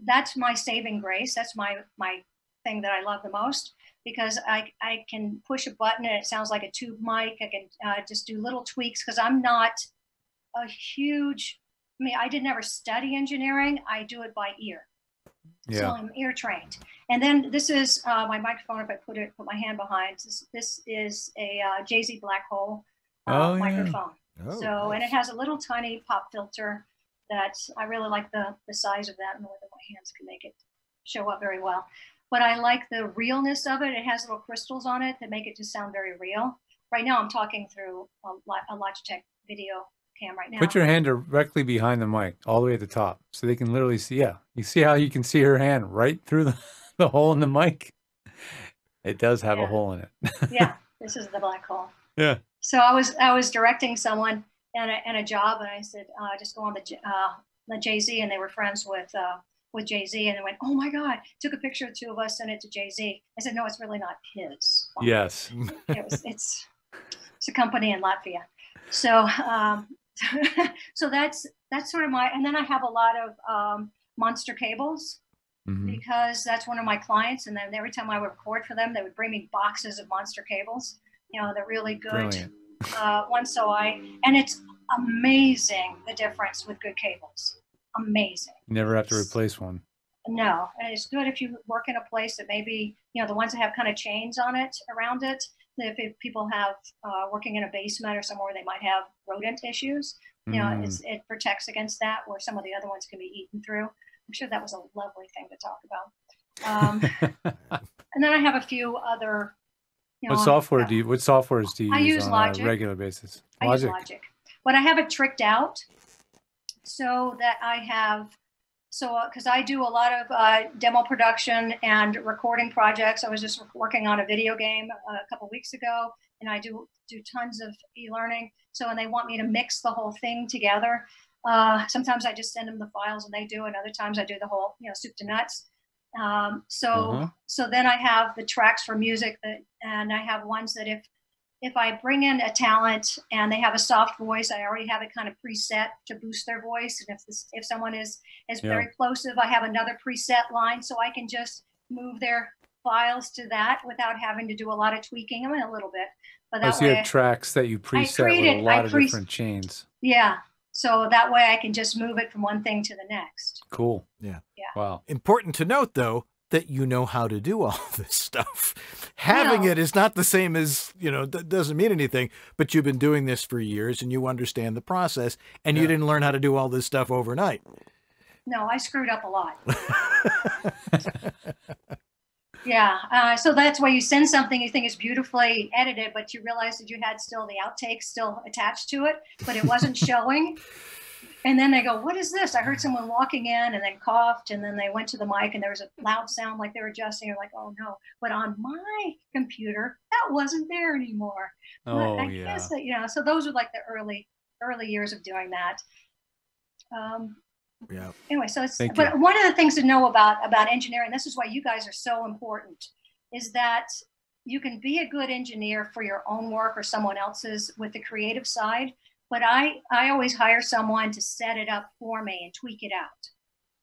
that's my saving grace. That's my thing that I love the most, because I can push a button and it sounds like a tube mic. I can just do little tweaks, because I'm not a huge, I mean, I did never study engineering. I do it by ear. Yeah. So I'm ear trained. And then this is my microphone. If I put my hand behind, this is a JZ Black Hole microphone. Yeah. Oh, so, nice. And it has a little tiny pop filter that I really like the size of that, and whether my hands can make it show up very well. But I like the realness of it. It has little crystals on it that make it just sound very real. Right now I'm talking through a Logitech video cam right now. Put your hand directly behind the mic, all the way at the top, so they can literally see. Yeah, you see how you can see her hand right through the hole in the mic? It does have a hole in it. Yeah, this is the Black Hole. Yeah. So I was directing someone and a job, and I said, just go on the Jay-Z, and they were friends with Jay-Z, and they went, oh my God, took a picture of the 2 of us, sent it to Jay-Z. I said, no, it's really not his. Well, yes. it's a company in Latvia. So, so that's sort of my, and then I have a lot of Monster Cables, because that's one of my clients. And then every time I would record for them, they would bring me boxes of Monster Cables. You know, they're really good. Brilliant. And it's amazing the difference with good cables. Amazing. You never have to replace one. No, and it's good if you work in a place that maybe, you know, the ones that have kind of chains on it around it. If people have working in a basement or somewhere, they might have rodent issues. You know, it protects against that, where some of the other ones can be eaten through. I'm sure that was a lovely thing to talk about. And then I have a few other. You know, what softwares do you use on Logic. A regular basis? Logic. I use Logic, but I have it tricked out so that I have, because I do a lot of demo production and recording projects. I was just working on a video game a couple weeks ago, and I do tons of e-learning. So, and they want me to mix the whole thing together. Sometimes I just send them the files and they do, and other times I do the whole, you know, soup to nuts. So then I have the tracks for music and I have ones that if I bring in a talent and they have a soft voice, I already have it kind of preset to boost their voice. And if someone is very plosive, I have another preset line, so I can just move their files to that without having to do a lot of tweaking. I mean, a little bit, but that way you have tracks that you preset with a lot of different chains. Yeah. So that way I can just move it from one thing to the next. Cool. Yeah. Yeah. Wow. Important to note, though, that you know how to do all this stuff. Having it is not the same as, you know, doesn't mean anything, but you've been doing this for years and you understand the process, and you didn't learn how to do all this stuff overnight. No, I screwed up a lot. Yeah. So that's why you send something you think is beautifully edited, but you realize that you had still the outtakes still attached to it, but it wasn't showing. And then they go, what is this? I heard someone walking in and then coughed, and then they went to the mic and there was a loud sound like they were adjusting. You're like, oh no. But on my computer, that wasn't there anymore. Oh, but I guess that, you know, so those are like the early years of doing that. Yeah. Anyway, so it's, but one of the things to know about engineering, this is why you guys are so important, is that you can be a good engineer for your own work or someone else's with the creative side. But I always hire someone to set it up for me and tweak it out,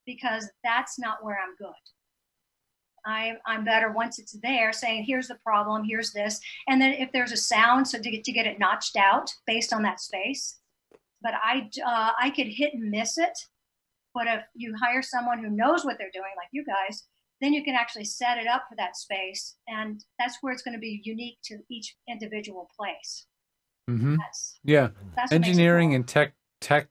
because that's not where I'm good. I'm better once it's there, saying, here's the problem, here's this. And then if there's a sound, so to get it notched out based on that space. But I could hit and miss it. But if you hire someone who knows what they're doing, like you guys, then you can actually set it up for that space. And that's where it's going to be unique to each individual place. Mm-hmm. Yeah. Engineering and tech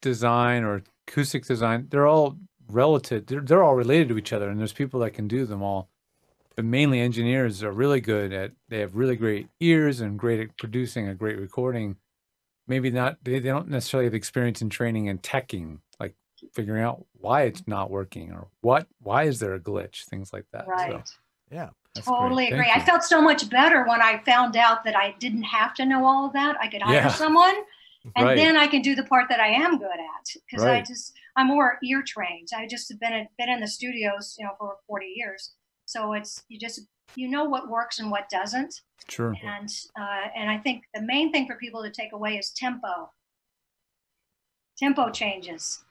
design or acoustic design, they're all relative. They're all related to each other. And there's people that can do them all. But mainly engineers are really good at, they have really great ears and great at producing a great recording. Maybe not, they don't necessarily have experience in training and teching, like figuring out why it's not working or what, why is there a glitch, things like that. Right. So, yeah. Totally agree. I felt so much better when I found out that I didn't have to know all of that. I could hire someone and then I can do the part that I am good at, because I'm more ear trained. I just have been in the studios, you know, for 40 years. So it's, you just, you know what works and what doesn't. Sure. And I think the main thing for people to take away is tempo. Tempo changes.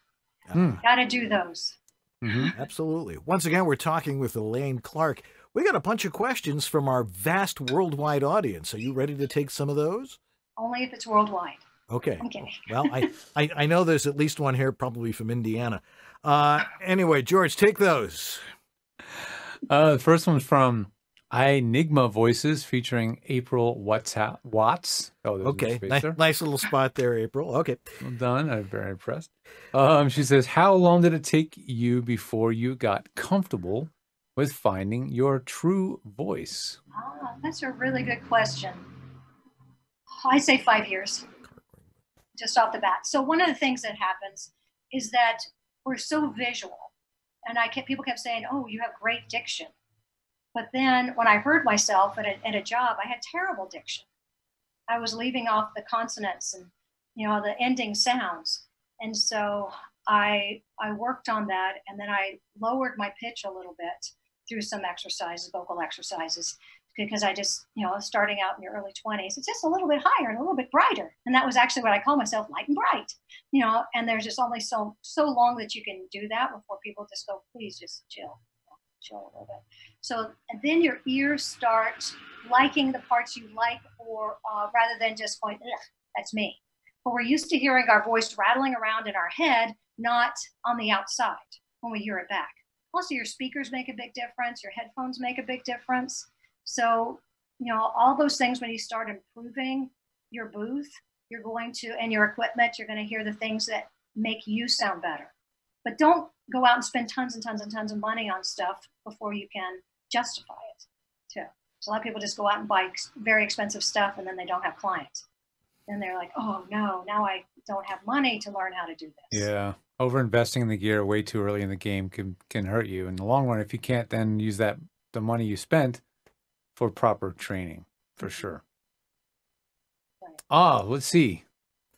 Got to do those. Mm-hmm. Absolutely. Once again, we're talking with Elaine Clark. We got a bunch of questions from our vast worldwide audience. Are you ready to take some of those? Only if it's worldwide. Okay. Okay. Well, I know there's at least one here, probably from Indiana. Anyway, George, take those. The first one's from Enigma Voices featuring April Watts. Oh, okay. Nice little spot there, April. Okay. Well done. I'm very impressed. She says, how long did it take you before you got comfortable with finding your true voice? Ah, that's a really good question. I say 5 years, just off the bat. So one of the things that happens is that we're so visual. And people kept saying, oh, you have great diction. But then when I heard myself at a job, I had terrible diction. I was leaving off the consonants and, you know, the ending sounds. And so I worked on that, and then I lowered my pitch a little bit through some exercises, vocal exercises, because I just, you know, starting out in your early 20s, it's just a little bit higher and a little bit brighter. And that was actually what I call myself, light and bright, you know, and there's just only so long that you can do that before people just go, please just chill a little bit. So, and then your ears start liking the parts you like, or rather than just going, that's me. But we're used to hearing our voice rattling around in our head, not on the outside when we hear it back. Also, your speakers make a big difference. Your headphones make a big difference. So, you know, all those things, when you start improving your booth, you're going to, and your equipment, you're going to hear the things that make you sound better. But don't go out and spend tons and tons and tons of money on stuff before you can justify it, too. So a lot of people just go out and buy very expensive stuff, and then they don't have clients. And they're like, oh, no, now I don't have money to learn how to do this. Yeah. Overinvesting in the gear way too early in the game can hurt you in the long run if you can't then use that, the money you spent, for proper training, for sure. Right. Let's see.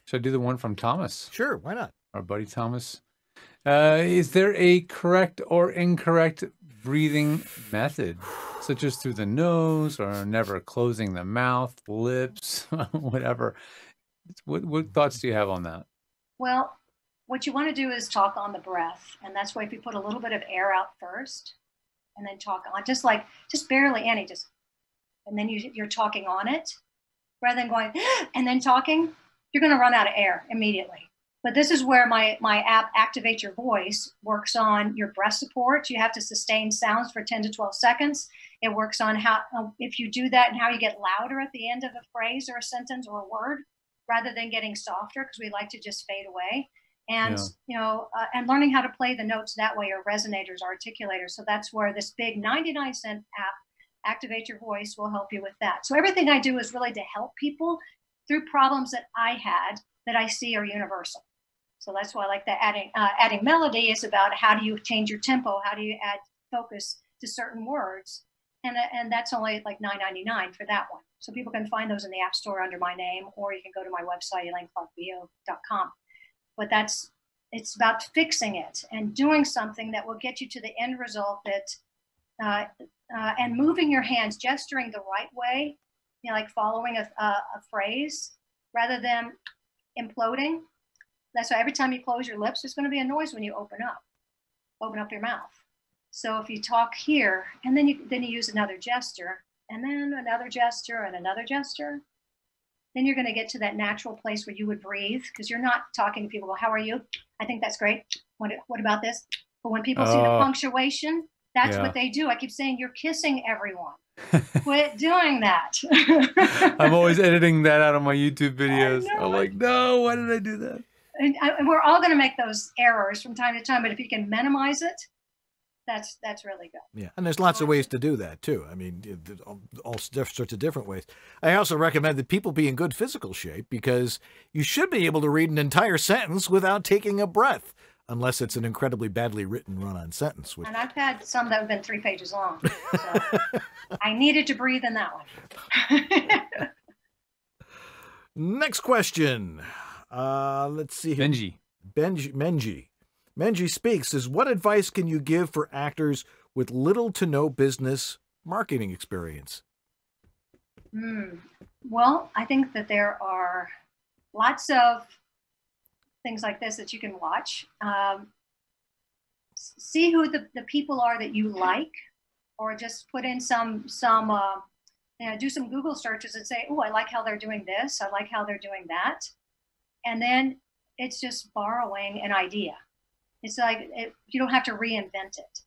Should I do the one from Thomas? Sure, why not? Our buddy Thomas. Is there a correct or incorrect breathing method, such as through the nose or never closing the mouth, lips, whatever? What thoughts do you have on that? Well, what you want to do is talk on the breath. And that's why if you put a little bit of air out first and then talk on, just barely any, and then you're talking on it, rather than going and then talking, you're going to run out of air immediately. But this is where my app, Activate Your Voice, works on your breath support. You have to sustain sounds for 10 to 12 seconds. It works on how, if you do that, and how you get louder at the end of a phrase or a sentence or a word, rather than getting softer, because we like to just fade away. And, you know, and learning how to play the notes that way, or resonators, or articulators. So that's where this big 99-cent app, Activate Your Voice, will help you with that. So everything I do is really to help people through problems that I had that I see are universal. So that's why I like that adding melody is about how do you change your tempo? How do you add focus to certain words? And that's only like $9.99 for that one. So people can find those in the App Store under my name, or you can go to my website, ElaineClarkVO.com. But it's about fixing it and doing something that will get you to the end result that, and moving your hands, gesturing the right way, you know, like following a phrase rather than imploding. That's why every time you close your lips, there's going to be a noise when you open up your mouth. So if you talk here, and then you use another gesture, and then another gesture, and another gesture, then you're going to get to that natural place where you would breathe, because you're not talking to people, well, how are you? I think that's great. what about this? But when people see the punctuation, that's what they do. I keep saying, you're kissing everyone. Quit doing that. I'm always editing that out of my YouTube videos. I'm like, no, why did I do that? And we're all going to make those errors from time to time, but if you can minimize it, that's really good. Yeah, and there's lots of ways to do that too. I mean, all sorts of different ways. I also recommend that people be in good physical shape, because you should be able to read an entire sentence without taking a breath, unless it's an incredibly badly written run-on sentence. Which... And I've had some that have been 3 pages long. So I needed to breathe in that one. Next question. Let's see. Benji Speaks says, what advice can you give for actors with little to no business marketing experience? Well, I think that there are lots of things like this that you can watch. See who the people are that you like, or just put in some you know, do some Google searches and say, oh, I like how they're doing this. I like how they're doing that. And then it's just borrowing an idea. It's like, you don't have to reinvent it.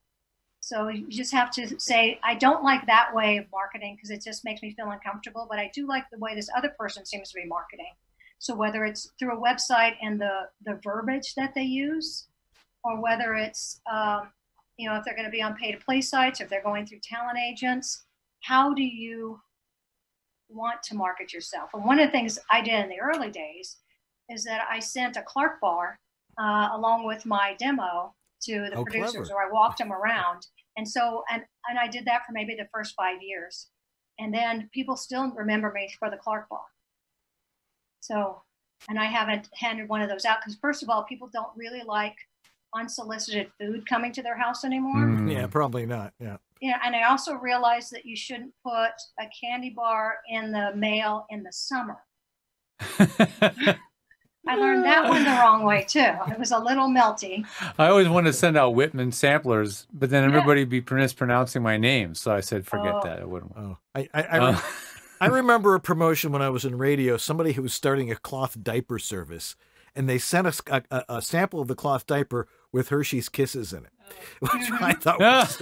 So you just have to say, I don't like that way of marketing because it just makes me feel uncomfortable, but I do like the way this other person seems to be marketing. So whether it's through a website and the verbiage that they use, or whether it's, you know, if they're going to be on pay-to-play sites, if they're going through talent agents, how do you want to market yourself? And one of the things I did in the early days is that I sent a Clark bar along with my demo to the producers, or I walked them around. And so, and I did that for maybe the first 5 years. And then people still remember me for the Clark bar. So, and I haven't handed one of those out because, first of all, people don't really like unsolicited food coming to their house anymore. Yeah, probably not. Yeah. Yeah. And I also realized that you shouldn't put a candy bar in the mail in the summer. I learned that one the wrong way too. It was a little melty. I always wanted to send out Whitman samplers, but then everybody would be mispronouncing my name. So I said, forget that. I wouldn't. I remember a promotion when I was in radio, somebody who was starting a cloth diaper service, and they sent us a sample of the cloth diaper with Hershey's Kisses in it, which I thought was...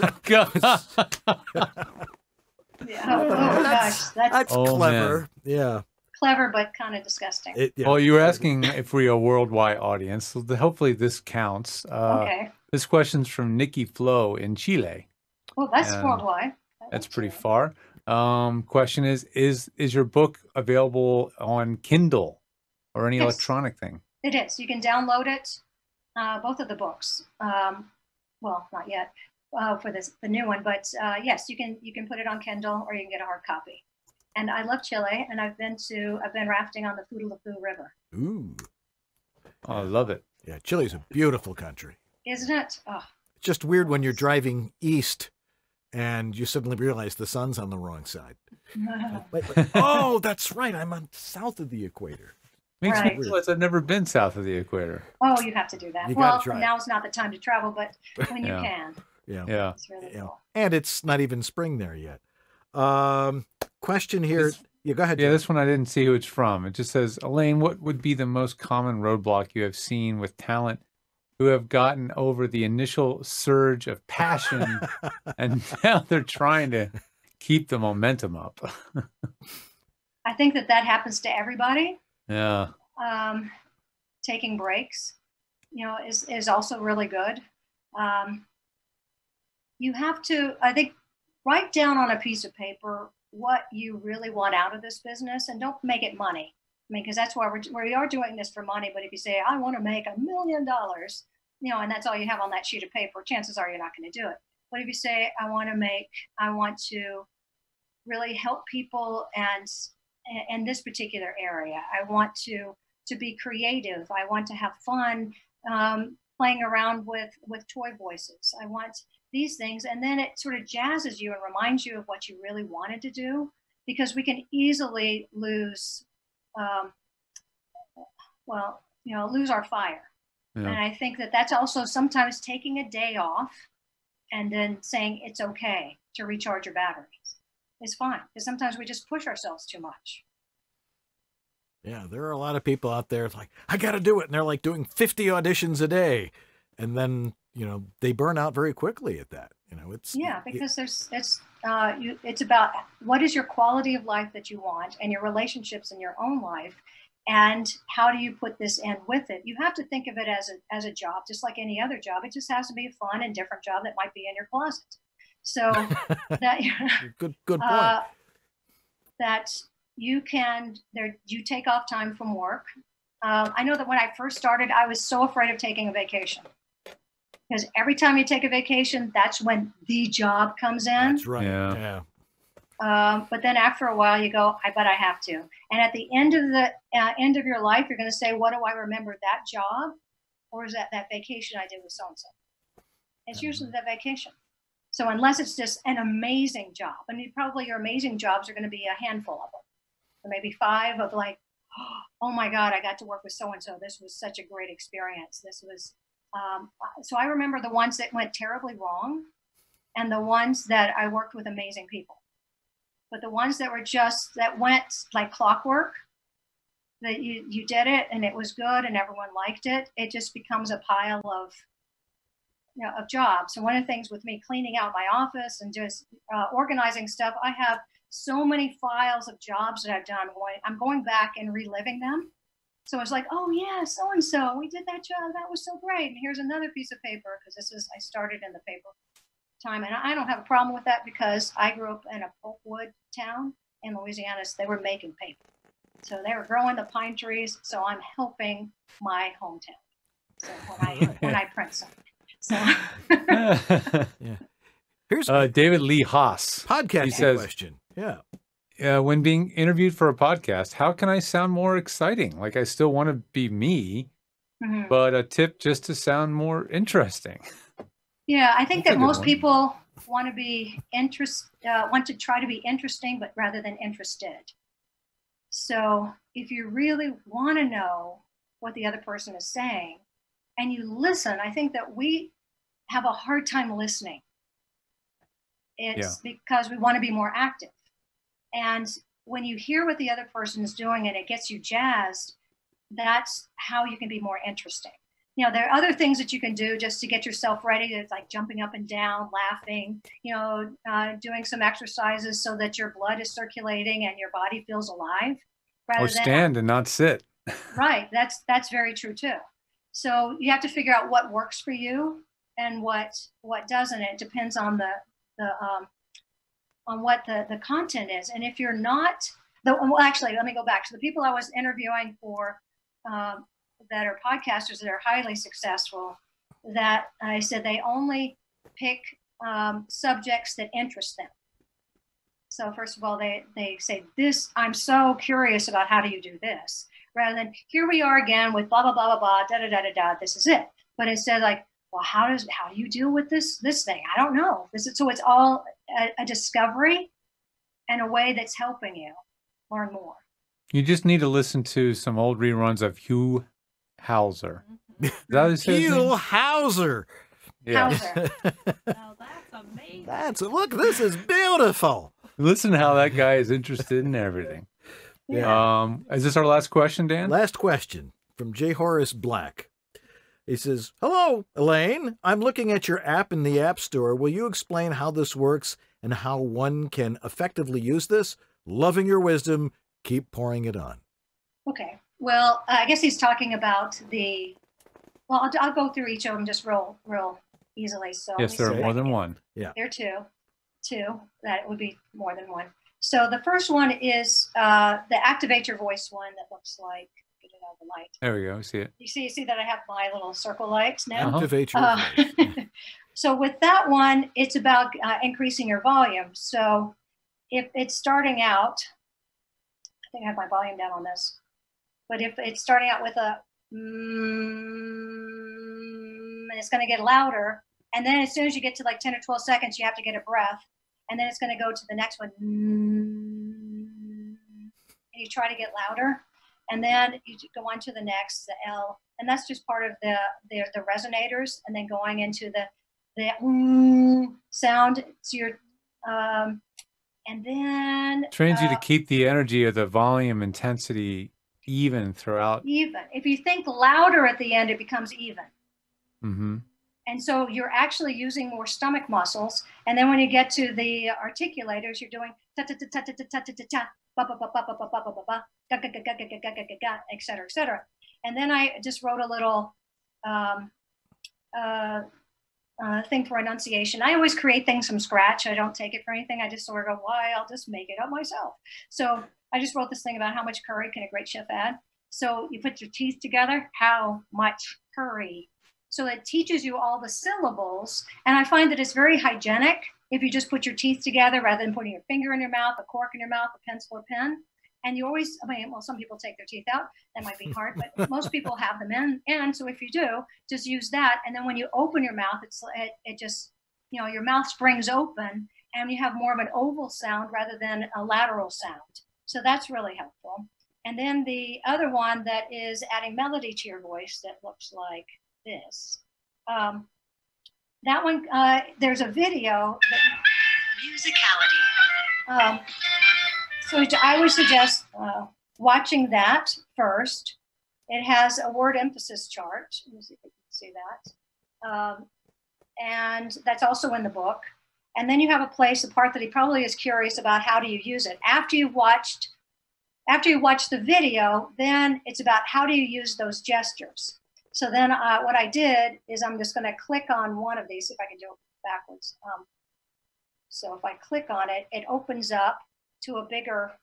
That's clever. Man. Yeah. Clever, but kind of disgusting. Well, you were asking if we're a worldwide audience, so hopefully this counts. Okay. This question's from Nikki Flo in Chile. Well, that's worldwide. That's pretty far. Question is your book available on Kindle or any electronic thing? It is. You can download it, both of the books. Well, not yet for the new one, but yes, you can put it on Kindle, or you can get a hard copy. And I love Chile, and I've been rafting on the Futaleufú River. Ooh, oh, I love it. Yeah, Chile's a beautiful country, isn't it? Oh. It's just weird when you're driving east and you suddenly realize the sun's on the wrong side. Like, oh, that's right. I'm on south of the equator. Makes me realize I've never been south of the equator. Oh, you have to do that. Well, now's not the time to travel, but when you can. Yeah. Yeah. It's really cool. And it's not even spring there yet. Question here. Yeah, go ahead. Yeah, John. This one I didn't see who it's from. It just says, Elaine, what would be the most common roadblock you have seen with talent who have gotten over the initial surge of passion and now they're trying to keep the momentum up? I think that happens to everybody. Yeah. Taking breaks, you know, is also really good. You have to, I think, write down on a piece of paper what you really want out of this business, and don't make it money. I mean, because that's why we are doing this for money. But if you say, I want to make $1 million, you know, and that's all you have on that sheet of paper, chances are you're not going to do it. But if you say, I want to really help people and in this particular area, I want to be creative. I want to have fun playing around with toy voices. I want these things. And then it sort of jazzes you and reminds you of what you really wanted to do, because we can easily lose, well, you know, lose our fire. Yeah. And I think that's also sometimes taking a day off and then saying it's okay to recharge your batteries. It's fine, because sometimes we just push ourselves too much. Yeah, there are a lot of people out there like, I got to do it. And they're like doing 50 auditions a day. and then, you know, they burn out very quickly at that. You know, it's, yeah, because there's, it's about what is your quality of life that you want and your relationships in your own life. And how do you put this in with it? You have to think of it as a job, just like any other job. It just has to be a fun and different job that might be in your closet. So that, good point. That you can, you take off time from work. I know that when I first started, I was so afraid of taking a vacation. Because every time you take a vacation, that's when the job comes in. That's right. Yeah. But then after a while, you go, I bet I have to. And at the end of the end of your life, you're going to say, what do I remember, that job, or is that that vacation I did with so and so? It's usually that vacation. So unless it's just an amazing job, and you probably your amazing jobs are going to be a handful of them, or maybe 5 of like, oh my God, I got to work with so and so. This was such a great experience. This was. So I remember the ones that went terribly wrong and the ones that I worked with amazing people, but the ones that were just, that went like clockwork, that you did it and it was good and everyone liked it. It just becomes a pile of, you know, of jobs. And one of the things with me cleaning out my office and just organizing stuff, I have so many files of jobs that I've done. I'm going back and reliving them. So it's like, oh yeah, so-and-so, we did that job, that was so great. And here's another piece of paper, because this is, I started in the paper time. And I don't have a problem with that because I grew up in a pulpwood town in Louisiana, so they were making paper. So they were growing the pine trees, so I'm helping my hometown. So when I print something. So. Yeah. Here's David Lee Haas. Podcast question. Yeah. When being interviewed for a podcast, how can I sound more exciting? Like I still want to be me, but a tip just to sound more interesting. Yeah, I think that most people want to be try to be interesting, but rather than interested. So if you really want to know what the other person is saying and you listen, I think that we have a hard time listening. It's because we want to be more active. And when you hear what the other person is doing and it gets you jazzed, that's how you can be more interesting. You know, there are other things that you can do just to get yourself ready. It's like jumping up and down, laughing, you know, doing some exercises so that your blood is circulating and your body feels alive. Or stand and not sit. Right. That's very true too. So you have to figure out what works for you and what doesn't. It depends on on what the content is. And if you're not, well, actually, let me go back to the people I was interviewing for that are podcasters that are highly successful, that I said they only pick subjects that interest them. So first of all, they say, this, I'm so curious about how do you do this, rather than here we are again with blah, blah, blah, blah, blah, da, da, da, da, da, this is it. But instead like, well, how do you deal with this thing? I don't know. So it's all a discovery and a way that's helping you learn more. You just need to listen to some old reruns of Hugh Hauser. Hugh Hauser. Yeah. Hauser. Oh, that's amazing. Look, this is beautiful. Listen how that guy is interested in everything. Yeah. Is this our last question, Dan? Last question from J. Horace Black. He says, hello, Elaine. I'm looking at your app in the App Store. Will you explain how this works and how one can effectively use this? Loving your wisdom. Keep pouring it on. Okay. Well, I guess he's talking about the, well, I'll go through each of them just real easily. So yes, there are more than one. Yeah. There are two. That would be more than one. So the first one is the Activate Your Voice one that looks like, the light. There we go. See it. You see that I have my little circle lights now. Activate your voice. So with that one, it's about increasing your volume. So if it's starting out, I think I have my volume down on this. But if it's starting out with a, it's going to get louder, and then as soon as you get to like 10 or 12 seconds, you have to get a breath, and then it's going to go to the next one, and you try to get louder. And then you go on to the next, the L, and that's just part of the resonators, and then going into the sound. It's your, and then trains you to keep the energy or the volume intensity even throughout. Even if you think louder at the end, it becomes even. Mm-hmm. And so you're actually using more stomach muscles. And then when you get to the articulators, you're doing ta ta ta ta ta ta ta ta ta ba ba ba ba ba ba ba ba ba ba ga ga ga ga ga ga ga ga, et cetera, et cetera. And then I just wrote a little thing for enunciation. I always create things from scratch. I don't take it for anything. I just sort of go, why, I'll just make it up myself. So I just wrote this thing about how much curry can a great chef add. So you put your teeth together, how much curry. So it teaches you all the syllables. And I find that it's very hygienic if you just put your teeth together rather than putting your finger in your mouth, a cork in your mouth, a pencil or pen. And you always, I mean, well, some people take their teeth out. That might be hard, but most people have them in. And so if you do, just use that. And then when you open your mouth, it just, you know, your mouth springs open and you have more of an oval sound rather than a lateral sound. So that's really helpful. And then the other one that is adding melody to your voice that looks like this. That one, there's a video. Musicality. So I would suggest watching that first. It has a word emphasis chart. Let me see if you can see that. And that's also in the book. And then you have a place, the part that he probably is curious about, how do you use it? After you watch the video, then it's about how do you use those gestures. So then what I did is I'm just gonna click on one of these, if I can do it backwards. So if I click on it, it opens up to a bigger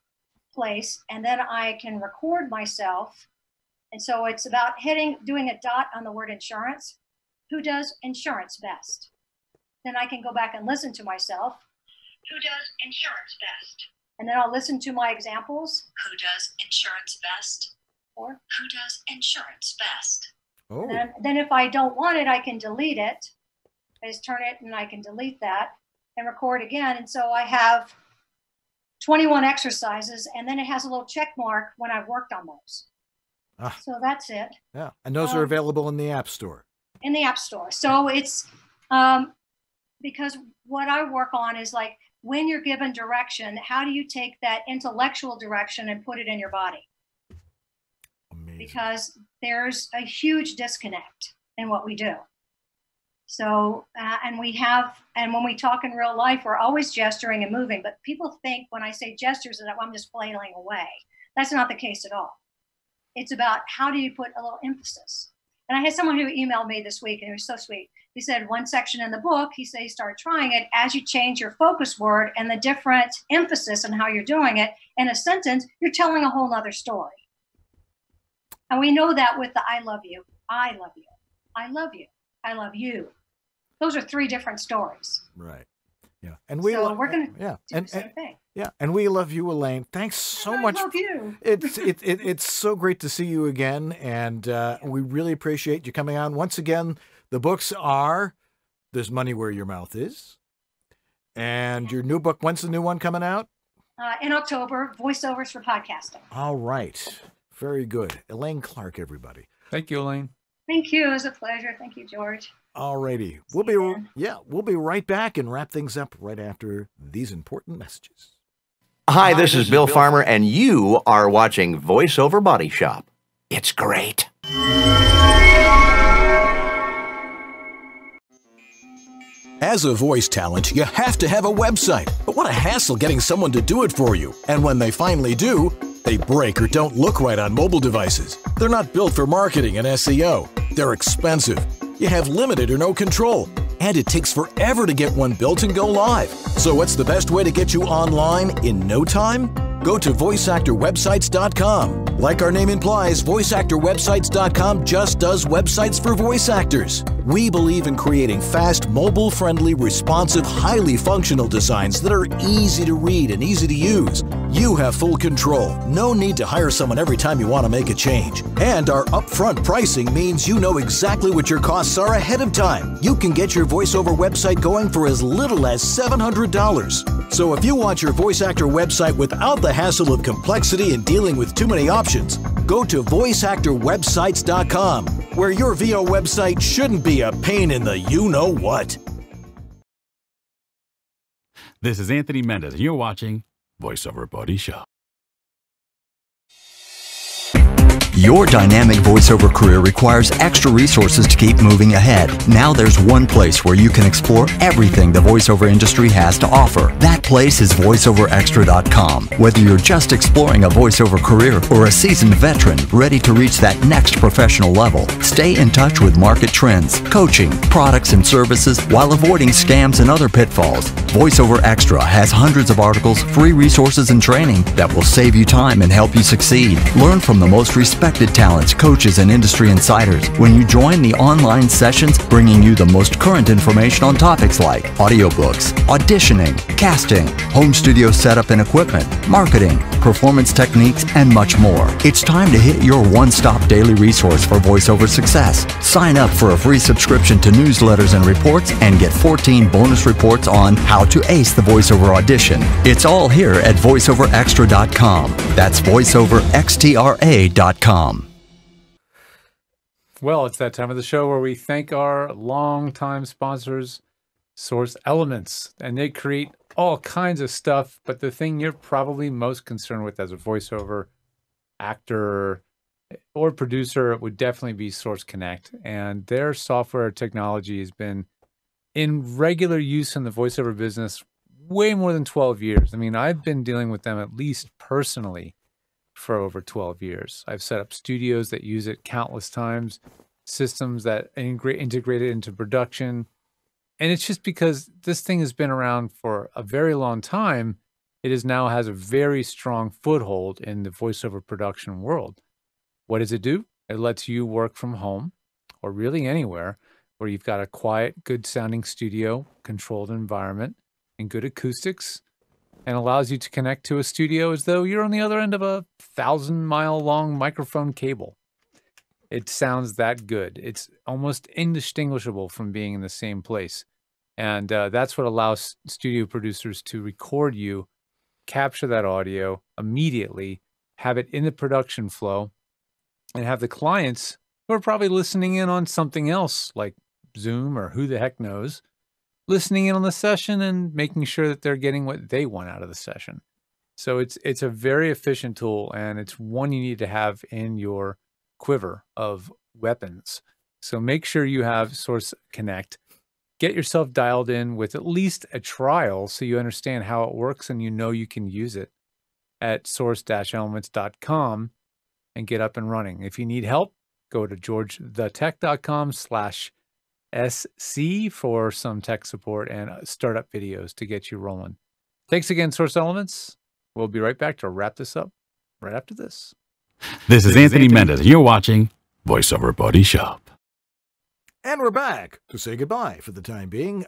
place and then I can record myself. And so it's about doing a dot on the word insurance. Who does insurance best? Then I can go back and listen to myself. Who does insurance best? And then I'll listen to my examples. Who does insurance best? Or who does insurance best? Oh. Then if I don't want it, I can delete it. I just turn it and I can delete that and record again. And so I have 21 exercises and then it has a little check mark when I've worked on those. Ah. So that's it. Yeah. And those are available in the App Store. In the App Store. So it's because what I work on is like, when you're given direction, how do you take that intellectual direction and put it in your body? Amazing. Because there's a huge disconnect in what we do. So, and when we talk in real life, we're always gesturing and moving, but people think when I say gestures that I'm just flailing away. That's not the case at all. It's about how do you put a little emphasis. And I had someone who emailed me this week and it was so sweet. He said one section in the book, he said, you start trying it as you change your focus word and the different emphasis on how you're doing it in a sentence, you're telling a whole nother story. And we know that with the I love you, I love you, I love you, I love you. Those are three different stories. Right. Yeah. And we're going to do the same thing. Yeah. And we love you, Elaine. Thanks so much. I love you. It's so great to see you again. And we really appreciate you coming on. Once again, the books are There's Money Where Your Mouth Is. And your new book, when's the new one coming out? In October, Voiceovers for Podcasting. All right. Very good. Elaine Clark, everybody. Thank you, Elaine. Thank you. It was a pleasure. Thank you, George. All righty. We'll be right back and wrap things up right after these important messages. Hi, this is Bill Farmer, and you are watching Voiceover Body Shop. It's great. As a voice talent, you have to have a website. But what a hassle getting someone to do it for you. And when they finally do, they break or don't look right on mobile devices. They're not built for marketing and SEO. They're expensive. You have limited or no control. And it takes forever to get one built and go live. So what's the best way to get you online in no time? Go to VoiceActorWebsites.com. Like our name implies, VoiceActorWebsites.com just does websites for voice actors. We believe in creating fast, mobile-friendly, responsive, highly functional designs that are easy to read and easy to use. You have full control. No need to hire someone every time you want to make a change. And our upfront pricing means you know exactly what your costs are ahead of time. You can get your voiceover website going for as little as $700. So if you want your voice actor website without the hassle of complexity and dealing with too many options, go to VoiceActorWebsites.com, where your VO website shouldn't be a pain in the you-know-what. This is Anthony Mendez, and you're watching VoiceOver Body Shop. Your dynamic voiceover career requires extra resources to keep moving ahead. Now there's one place where you can explore everything the voiceover industry has to offer. That place is VoiceOverXtra.com. Whether you're just exploring a voiceover career or a seasoned veteran ready to reach that next professional level, stay in touch with market trends, coaching, products and services while avoiding scams and other pitfalls. VoiceOver Extra has hundreds of articles, free resources and training that will save you time and help you succeed. Learn from the most respected talents, coaches, and industry insiders when you join the online sessions, bringing you the most current information on topics like audiobooks, auditioning, casting, home studio setup and equipment, marketing, performance techniques, and much more. It's time to hit your one-stop daily resource for voiceover success. Sign up for a free subscription to newsletters and reports and get 14 bonus reports on how to ace the voiceover audition. It's all here at VoiceOverXtra.com. That's VoiceOverXtra.com. Well, it's that time of the show where we thank our longtime sponsors, Source Elements, and they create all kinds of stuff, but the thing you're probably most concerned with as a voiceover actor or producer would definitely be Source Connect. And their software technology has been in regular use in the voiceover business way more than 12 years. I mean, I've been dealing with them at least personally for over 12 years. I've set up studios that use it countless times, systems that integrate it into production. And it's just because this thing has been around for a very long time, it is now has a very strong foothold in the voiceover production world. What does it do? It lets you work from home or really anywhere where you've got a quiet, good sounding studio, controlled environment and good acoustics, and allows you to connect to a studio as though you're on the other end of a 1,000-mile long microphone cable. It sounds that good. It's almost indistinguishable from being in the same place. And that's what allows studio producers to record you, capture that audio immediately, have it in the production flow, and have the clients who are probably listening in on something else like Zoom or who the heck knows, listening in on the session and making sure that they're getting what they want out of the session. So it's a very efficient tool, and it's one you need to have in your quiver of weapons. So make sure you have Source Connect. Get yourself dialed in with at least a trial so you understand how it works and you know you can use it at source-elements.com and get up and running. If you need help, go to georgethetech.com/SC for some tech support and startup videos to get you rolling. Thanks again, Source Elements. We'll be right back to wrap this up right after this. This is Anthony Mendez, and you're watching VoiceOver Body Shop. And we're back to say goodbye for the time being.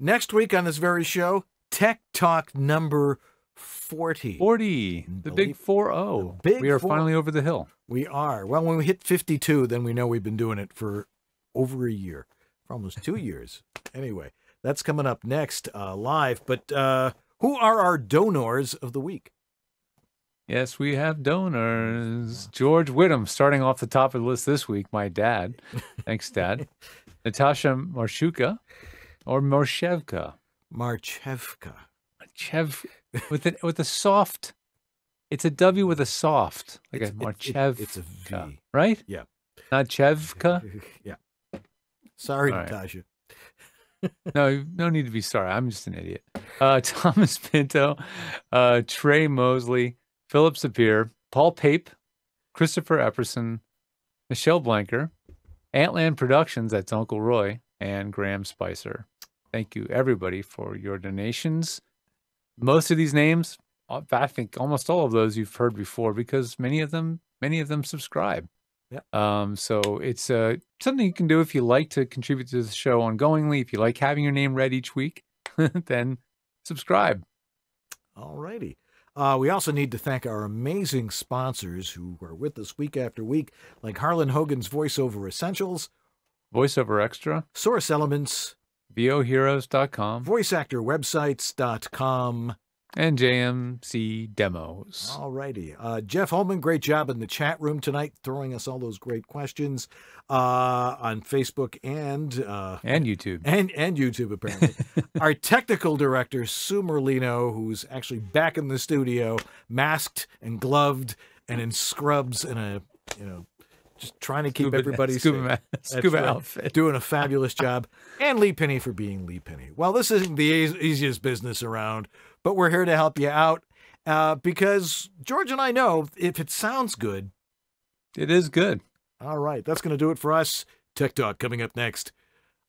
Next week on this very show, Tech Talk number 40. 40. The big 40. We are finally over the hill. We are. Well, when we hit 52, then we know we've been doing it for over a year, for almost 2 years. Anyway, that's coming up next live. But who are our donors of the week? Yes, we have donors. George Whittam, starting off the top of the list this week, my dad. Thanks, Dad. Natasha Marshuka or Marchevka. Marchevka. Marchev with a soft, it's a W with a soft, like it's, a Marchevka. It's a V. Right? Yeah. Nachevka? Yeah. Sorry, right. Natasha. No need to be sorry. I'm just an idiot. Thomas Pinto, Trey Mosley, Philip Sapir, Paul Pape, Christopher Epperson, Michelle Blanker, Antland Productions, that's Uncle Roy, and Graham Spicer. Thank you, everybody, for your donations. Most of these names, I think almost all of those you've heard before because many of them subscribe. Yeah. So it's something you can do if you like to contribute to the show ongoingly. If you like having your name read each week, then subscribe. All righty. We also need to thank our amazing sponsors who are with us week after week, like Harlan Hogan's VoiceOver Essentials, VoiceOver Extra, Source Elements, VOHeroes.com, VoiceActorWebsites.com, and JMC Demos. All righty. Jeff Holman, great job in the chat room tonight, throwing us all those great questions on Facebook and YouTube. And YouTube, apparently. Our technical director, Sue Merlino, who's actually back in the studio, masked and gloved and in scrubs and a, you know, just trying to keep everybody scuba outfit, doing a fabulous job. And Lee Penny for being Lee Penny. Well, this isn't the easiest business around, but we're here to help you out because George and I know if it sounds good, it is good. All right, that's going to do it for us. Tech Talk coming up next.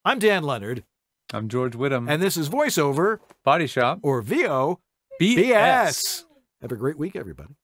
I'm Dan Lenard. I'm George Whittam. And this is Voiceover Body Shop, or VOBS. Have a great week, everybody.